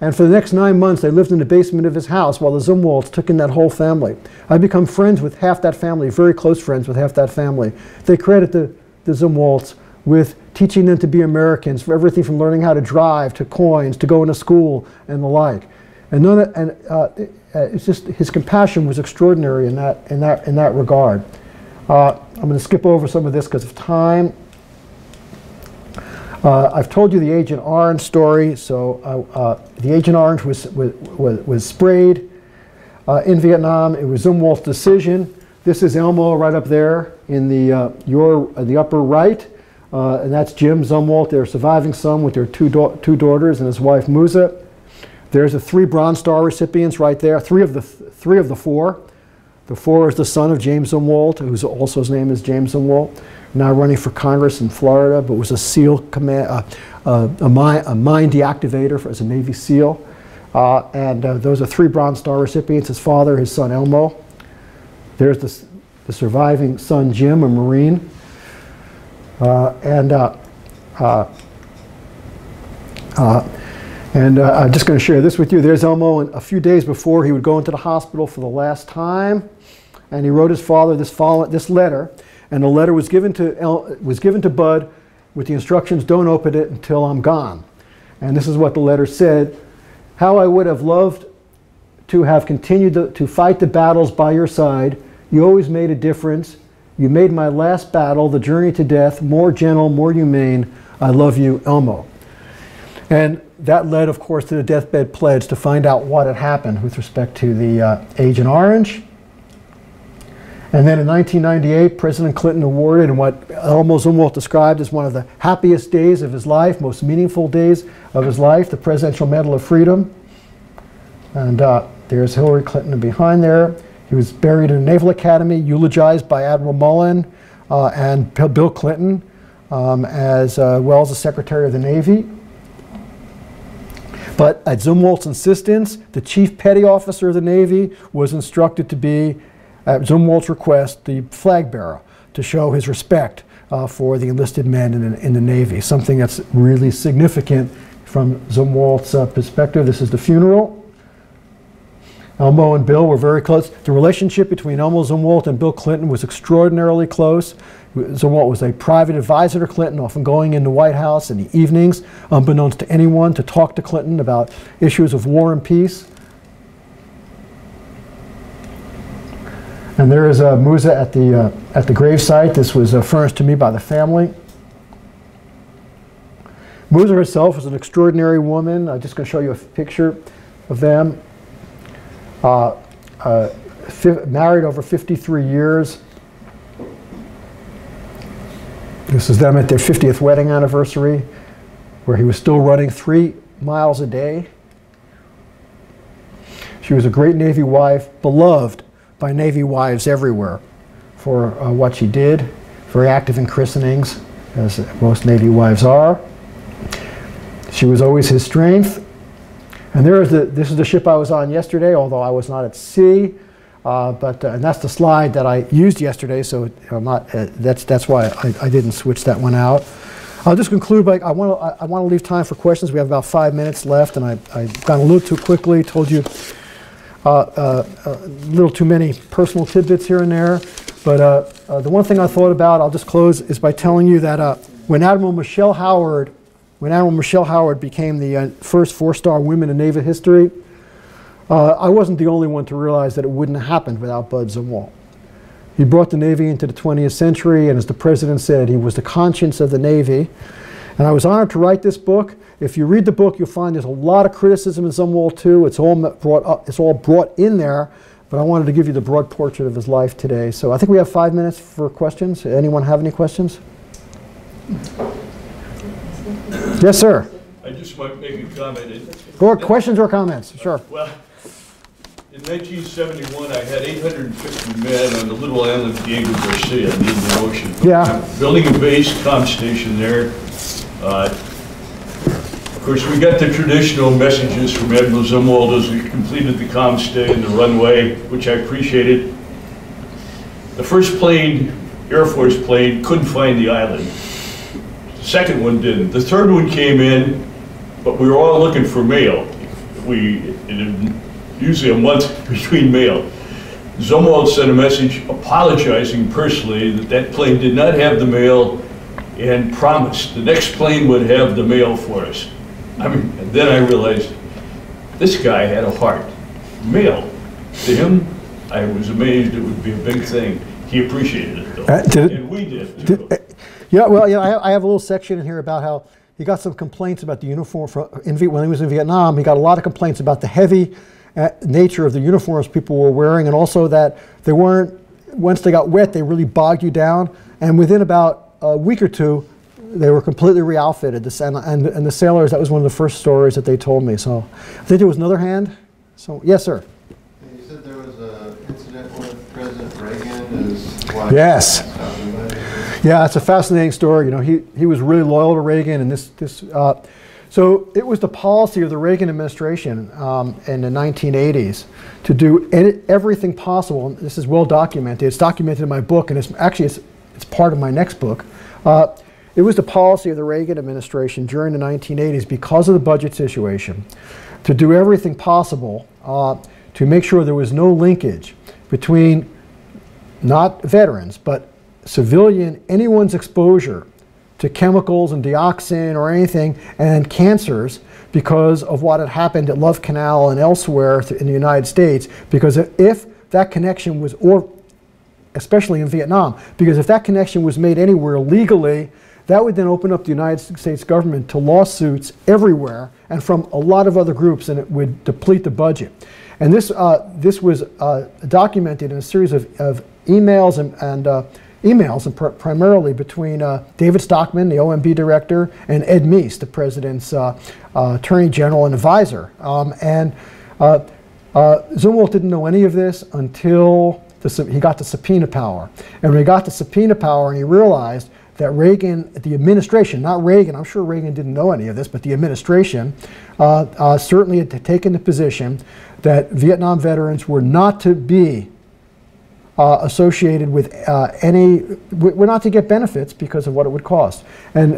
And for the next 9 months, they lived in the basement of his house while the Zumwalts took in that whole family. I've become friends with half that family, very close friends with half that family. They credit the Zumwalts with teaching them to be Americans, for everything from learning how to drive, to coins, to going to school, and the like. And it's just his compassion was extraordinary in that regard. I'm going to skip over some of this because of time. I've told you the Agent Orange story. So the Agent Orange was sprayed in Vietnam. It was Zumwalt's decision. This is Elmo right up there in the upper right, and that's Jim Zumwalt, their surviving son with their two daughters and his wife Musa. There's the 3 Bronze Star recipients right there, three of the 4. The 4 is the son of James Zumwalt, who's also his name is James Zumwalt, now running for Congress in Florida, but was a SEAL command, a mine deactivator as a Navy SEAL. Those are 3 Bronze Star recipients, his father, his son Elmo. There's the surviving son Jim, a Marine. And I'm just going to share this with you. There's Elmo, and a few days before he would go into the hospital for the last time, and he wrote his father this letter, and the letter was given to Bud with the instructions, "Don't open it until I'm gone." And this is what the letter said: "How I would have loved to have continued to fight the battles by your side. You always made a difference. You made my last battle, the journey to death, more gentle, more humane. I love you, Elmo." And that led, of course, to the deathbed pledge to find out what had happened with respect to the Agent Orange. And then in 1998, President Clinton awarded what Admiral Zumwalt described as one of the happiest days of his life, most meaningful days of his life, the Presidential Medal of Freedom. And there's Hillary Clinton behind there. He was buried in the Naval Academy, eulogized by Admiral Mullen and Bill Clinton, as well as the Secretary of the Navy. But at Zumwalt's insistence, the Chief Petty Officer of the Navy was instructed to be, at Zumwalt's request, the flag bearer, to show his respect for the enlisted men in the Navy, something that's really significant from Zumwalt's perspective. This is the funeral. Elmo and Bill were very close. The relationship between Elmo Zumwalt and Bill Clinton was extraordinarily close. Zumwalt was a private advisor to Clinton, often going into the White House in the evenings, unbeknownst to anyone, to talk to Clinton about issues of war and peace. And there is Musa at the gravesite. This was furnished to me by the family. Musa herself was an extraordinary woman. I'm just going to show you a picture of them. Married over 53 years. This is them at their 50th wedding anniversary, where he was still running 3 miles a day. She was a great Navy wife, beloved by Navy wives everywhere for what she did, very active in christenings, as most Navy wives are. She was always his strength. And there is this is the ship I was on yesterday, although I was not at sea. And that's the slide that I used yesterday, so I'm not, that's why I didn't switch that one out. I'll just conclude by, I want to leave time for questions. We have about 5 minutes left, and I've gone a little too quickly, told you a little too many personal tidbits here and there. But the one thing I thought about, I'll just close, is by telling you that when Admiral Michelle Howard became the first four-star woman in Naval history, I wasn't the only one to realize that it wouldn't have happened without Bud Zumwalt. He brought the Navy into the 20th century, and as the President said, he was the conscience of the Navy. And I was honored to write this book. If you read the book, you'll find there's a lot of criticism in Zumwalt, too. It's all brought in there, but I wanted to give you the broad portrait of his life today. So I think we have 5 minutes for questions. Anyone have any questions? Yes, sir. I just want to make a comment. Or questions or comments, sure. Well, in 1971, I had 850 men on the little island of Diego Garcia in the Indian Ocean. Yeah. Building a base, comm station there. Of course, we got the traditional messages from Admiral Zumwalt as we completed the comm stay in the runway, which I appreciated. The first plane, Air Force plane, couldn't find the island. The second one didn't. The third one came in, but we were all looking for mail. Usually a month between mail. Zumwalt sent a message apologizing personally that that plane did not have the mail, and promised the next plane would have the mail for us. I mean, and then I realized this guy had a heart. Mail. To him, I was amazed it would be a big thing. He appreciated it, though. And we did, too. Yeah, well, yeah, I have a little section in here about how he got some complaints about the uniform when he was in Vietnam. He got a lot of complaints about the heavy nature of the uniforms people were wearing, and also that they weren't, once they got wet, they really bogged you down. And within about a week or two, they were completely re-outfitted. And the sailors, that was one of the first stories that they told me. So I think there was another hand. So, yes, sir. You said there was an incident with President Reagan. Yes. Yeah, it's a fascinating story. You know, he was really loyal to Reagan, and so it was the policy of the Reagan administration in the 1980s to do everything possible. And this is well documented. It's documented in my book, and it's actually it's part of my next book It was the policy of the Reagan administration during the 1980s, because of the budget situation, to do everything possible to make sure there was no linkage between not veterans, but civilian, anyone's exposure to chemicals and dioxin or anything, and cancers, because of what had happened at Love Canal and elsewhere in the United States, because if that connection was, or especially in Vietnam, because if that connection was made anywhere legally, that would then open up the United States government to lawsuits everywhere and from a lot of other groups, and it would deplete the budget. And this, this was documented in a series of emails and primarily between David Stockman, the OMB director, and Ed Meese, the president's attorney general and advisor. Zumwalt didn't know any of this until he got the subpoena power. And when he got the subpoena power and he realized that Reagan, the administration, not Reagan, I'm sure Reagan didn't know any of this, but the administration certainly had taken the position that Vietnam veterans were not to be associated with were not to get benefits because of what it would cost. And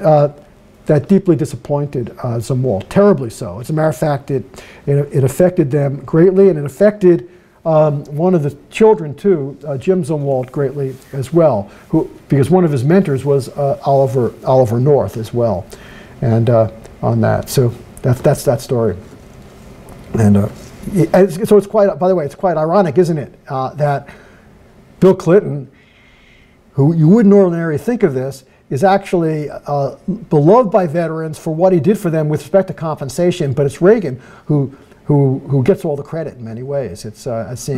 that deeply disappointed Zumwalt, terribly so. As a matter of fact, it affected them greatly, and it affected one of the children too, Jim Zumwalt, greatly as well, who, because one of his mentors was Oliver North as well, and on that. So that's that story. And so it's quite, by the way, it's quite ironic, isn't it, that Bill Clinton, who you wouldn't ordinarily think of this, is actually beloved by veterans for what he did for them with respect to compensation, but it's Reagan who gets all the credit in many ways. It's as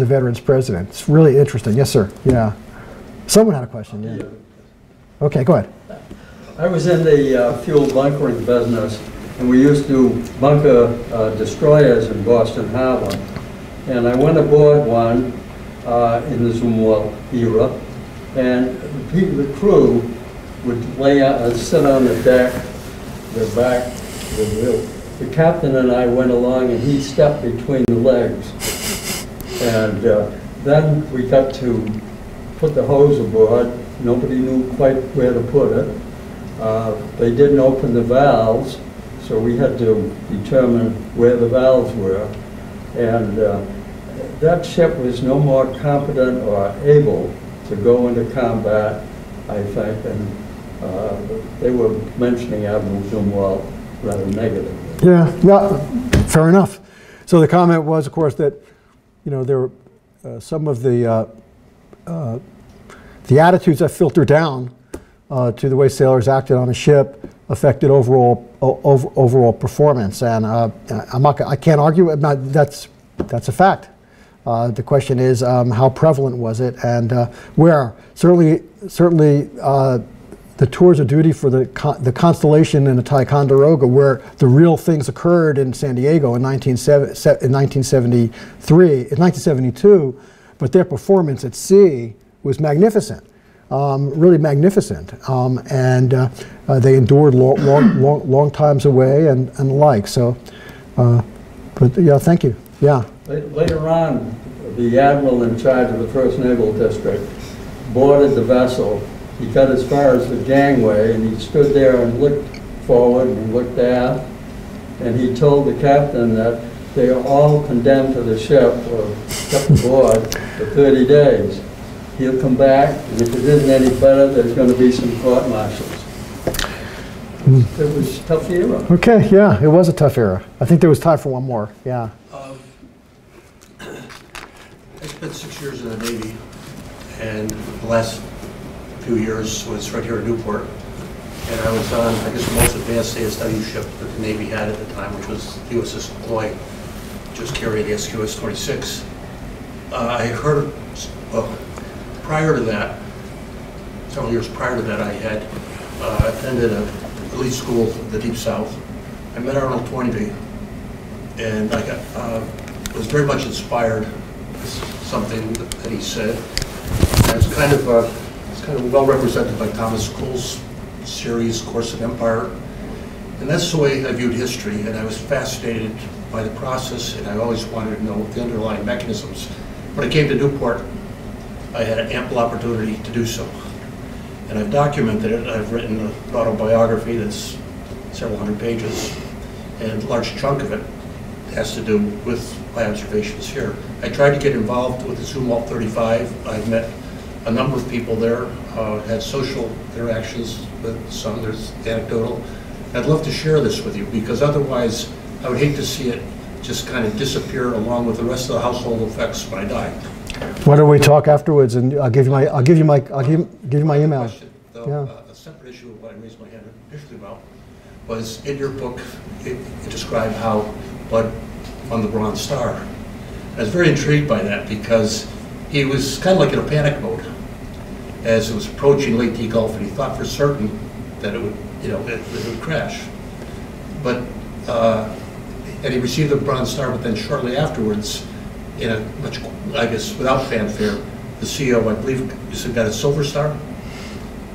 a veterans president. It's really interesting. Yes, sir. Yeah. Someone had a question. Yeah. Okay, go ahead. I was in the fuel bunkering business, and we used to bunker destroyers in Boston Harbor. And I went aboard one in the Zumwalt era, and the crew would lay out and sit on the deck, their back, the captain and I went along, and he stepped between the legs. And then we got to put the hose aboard. Nobody knew quite where to put it. They didn't open the valves, so we had to determine where the valves were. And that ship was no more competent or able to go into combat, I think. And they were mentioning Admiral Zumwalt rather negatively. Yeah, yeah, fair enough. So the comment was, of course, that, you know, there were some of the attitudes that filter down to the way sailors acted on a ship affected overall performance. And I can't argue it. That's a fact. The question is, how prevalent was it, and where? Certainly. The tours of duty for the Constellation and the Ticonderoga, where the real things occurred in San Diego in 1972, but their performance at sea was magnificent, really magnificent. They endured long times away and the like. So, but yeah, thank you. Yeah. Later on, the admiral in charge of the 1st Naval District boarded the vessel. He got as far as the gangway, and he stood there and looked forward and looked aft, and he told the captain that they are all condemned to the ship or kept aboard for 30 days. He'll come back, and if it isn't any better, there's going to be some court martials. It was a tough era. Okay, yeah, it was a tough era. I think there was time for one more, yeah. I spent 6 years in the Navy, and the last few years was right here in Newport, and I was on, I guess, the most advanced ASW ship that the Navy had at the time, which was the USS Malloy, just carried SQS-26. I heard, well, prior to that, several years prior to that, I had attended an elite school in the Deep South. I met Arnold Toynbee, and I got, was very much inspired by something that he said. I was kind of well represented by Thomas Kuhl's series, Course of Empire. And that's the way I viewed history, and I was fascinated by the process, and I always wanted to know the underlying mechanisms. When I came to Newport, I had an ample opportunity to do so. and I've documented it. I've written an autobiography that's several hundred pages, and a large chunk of it has to do with my observations here. I tried to get involved with the Zumwalt 35. I've met a number of people there, had social interactions with some, there's anecdotal. I'd love to share this with you, because otherwise I would hate to see it just kind of disappear along with the rest of the household effects when I die. Why don't we talk afterwards, and I'll give you my email. Question, though, yeah. A separate issue of what I raised my hand initially about was in your book, it described how blood on the Bronze Star. I was very intrigued by that, because he was kind of like in a panic mode as it was approaching Leyte Gulf, and he thought for certain that it would, you know, it would crash. But and he received the Bronze Star, but then shortly afterwards, in a much, I guess, without fanfare, the CEO, I believe, you said, got a Silver Star.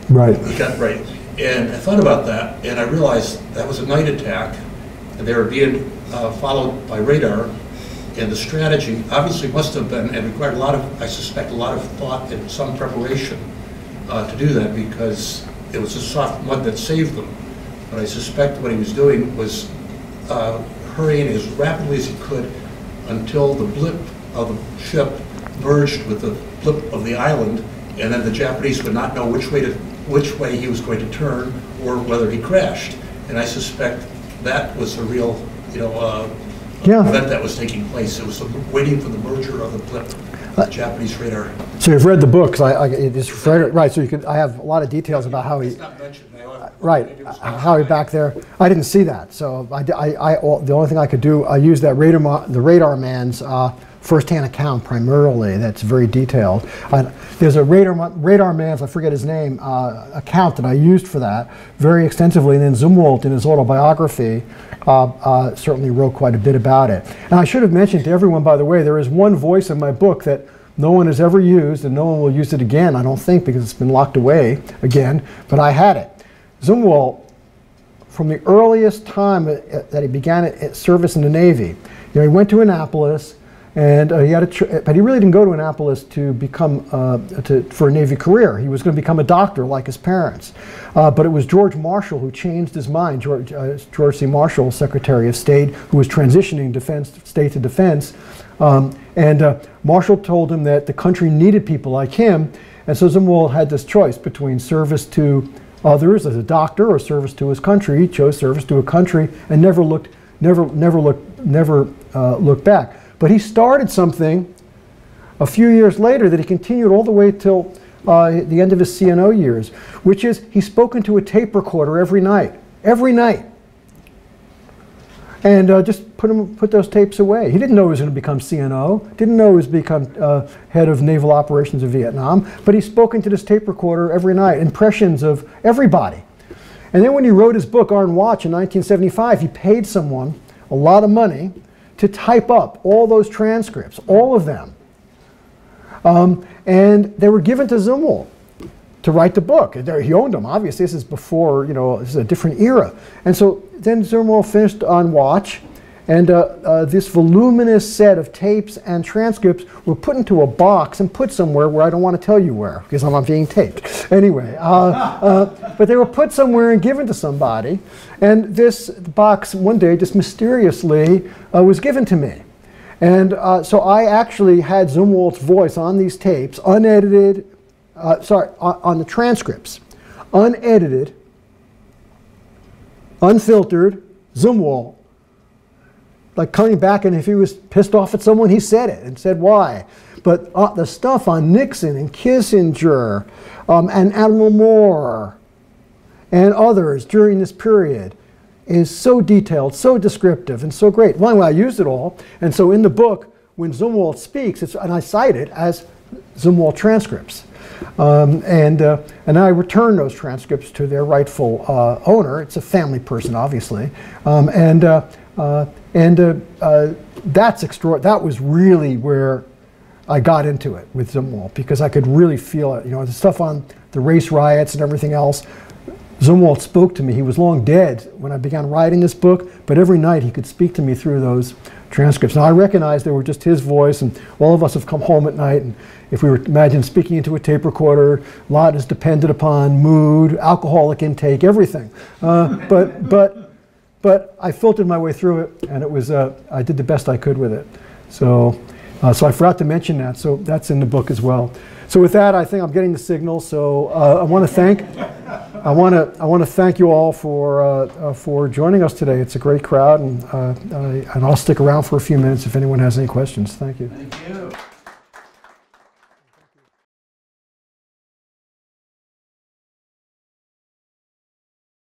Right. He got right. And I thought about that, and I realized that was a night attack, and they were being followed by radar. And the strategy obviously must have been, and required a lot of, I suspect, a lot of thought and some preparation to do that, because it was the soft mud that saved them. But I suspect what he was doing was hurrying as rapidly as he could until the blip of the ship merged with the blip of the island, and then the Japanese would not know which way he was going to turn or whether he crashed. And I suspect that was the real, you know, event that was taking place. It was waiting for the merger of the blip, the Japanese radar. So you've read the books, right? So you can. I have a lot of details about how he. It's not mentioned. How he back there. I didn't see that. So the only thing I could do, I used that radar man's firsthand account primarily. That's very detailed. There's a radar man's, I forget his name, account that I used for that very extensively. And then Zumwalt, in his autobiography, certainly wrote quite a bit about it. And I should have mentioned to everyone, by the way, there is one voice in my book that no one has ever used, and no one will use it again, I don't think, because it's been locked away again, but I had it. Zumwalt, from the earliest time that he began service in the Navy, he went to Annapolis, and but he really didn't go to Annapolis to become for a Navy career. He was going to become a doctor like his parents, but it was George Marshall who changed his mind. George C. Marshall, Secretary of State, who was transitioning state to defense, and Marshall told him that the country needed people like him, and so Zumwalt had this choice between service to others as a doctor or service to his country. He chose service to a country and never looked back. But he started something a few years later that he continued all the way till the end of his CNO years, which is he spoke into a tape recorder every night, and just put those tapes away. He didn't know he was going to become CNO, didn't know he was become head of Naval Operations of Vietnam, but he spoke into this tape recorder every night, impressions of everybody. And then when he wrote his book, Armed Watch, in 1975, he paid someone a lot of money to type up all those transcripts, all of them. And they were given to Zumwalt to write the book. He owned them, obviously. This is before, you know, this is a different era. And so then Zumwalt finished on Watch, and this voluminous set of tapes and transcripts were put into a box and put somewhere where I don't want to tell you where, because I'm not being taped. Anyway, but they were put somewhere and given to somebody, and this box one day just mysteriously was given to me. And so I actually had Zumwalt's voice on these tapes, unedited, on the transcripts, unedited, unfiltered, Zumwalt, like coming back, and if he was pissed off at someone, he said it and said why. But the stuff on Nixon and Kissinger and Admiral Moore and others during this period is so detailed, so descriptive, and so great. Well, anyway, I used it all, and so in the book, when Zumwalt speaks, and I cite it as Zumwalt transcripts. And I return those transcripts to their rightful owner. It's a family person, obviously, and that's extraordinary. That was really where I got into it with Zumwalt, because I could really feel it. You know, the stuff on the race riots and everything else, Zumwalt spoke to me. He was long dead when I began writing this book, but every night he could speak to me through those transcripts. Now, I recognized they were just his voice, and all of us have come home at night, and if we were, imagine speaking into a tape recorder, a lot is dependent upon mood, alcoholic intake, everything. But I filtered my way through it, and it was, I did the best I could with it. So I forgot to mention that, so that's in the book as well. So with that, I think I'm getting the signal. So I want to thank you all for joining us today. It's a great crowd, and I'll stick around for a few minutes if anyone has any questions. Thank you. Thank you.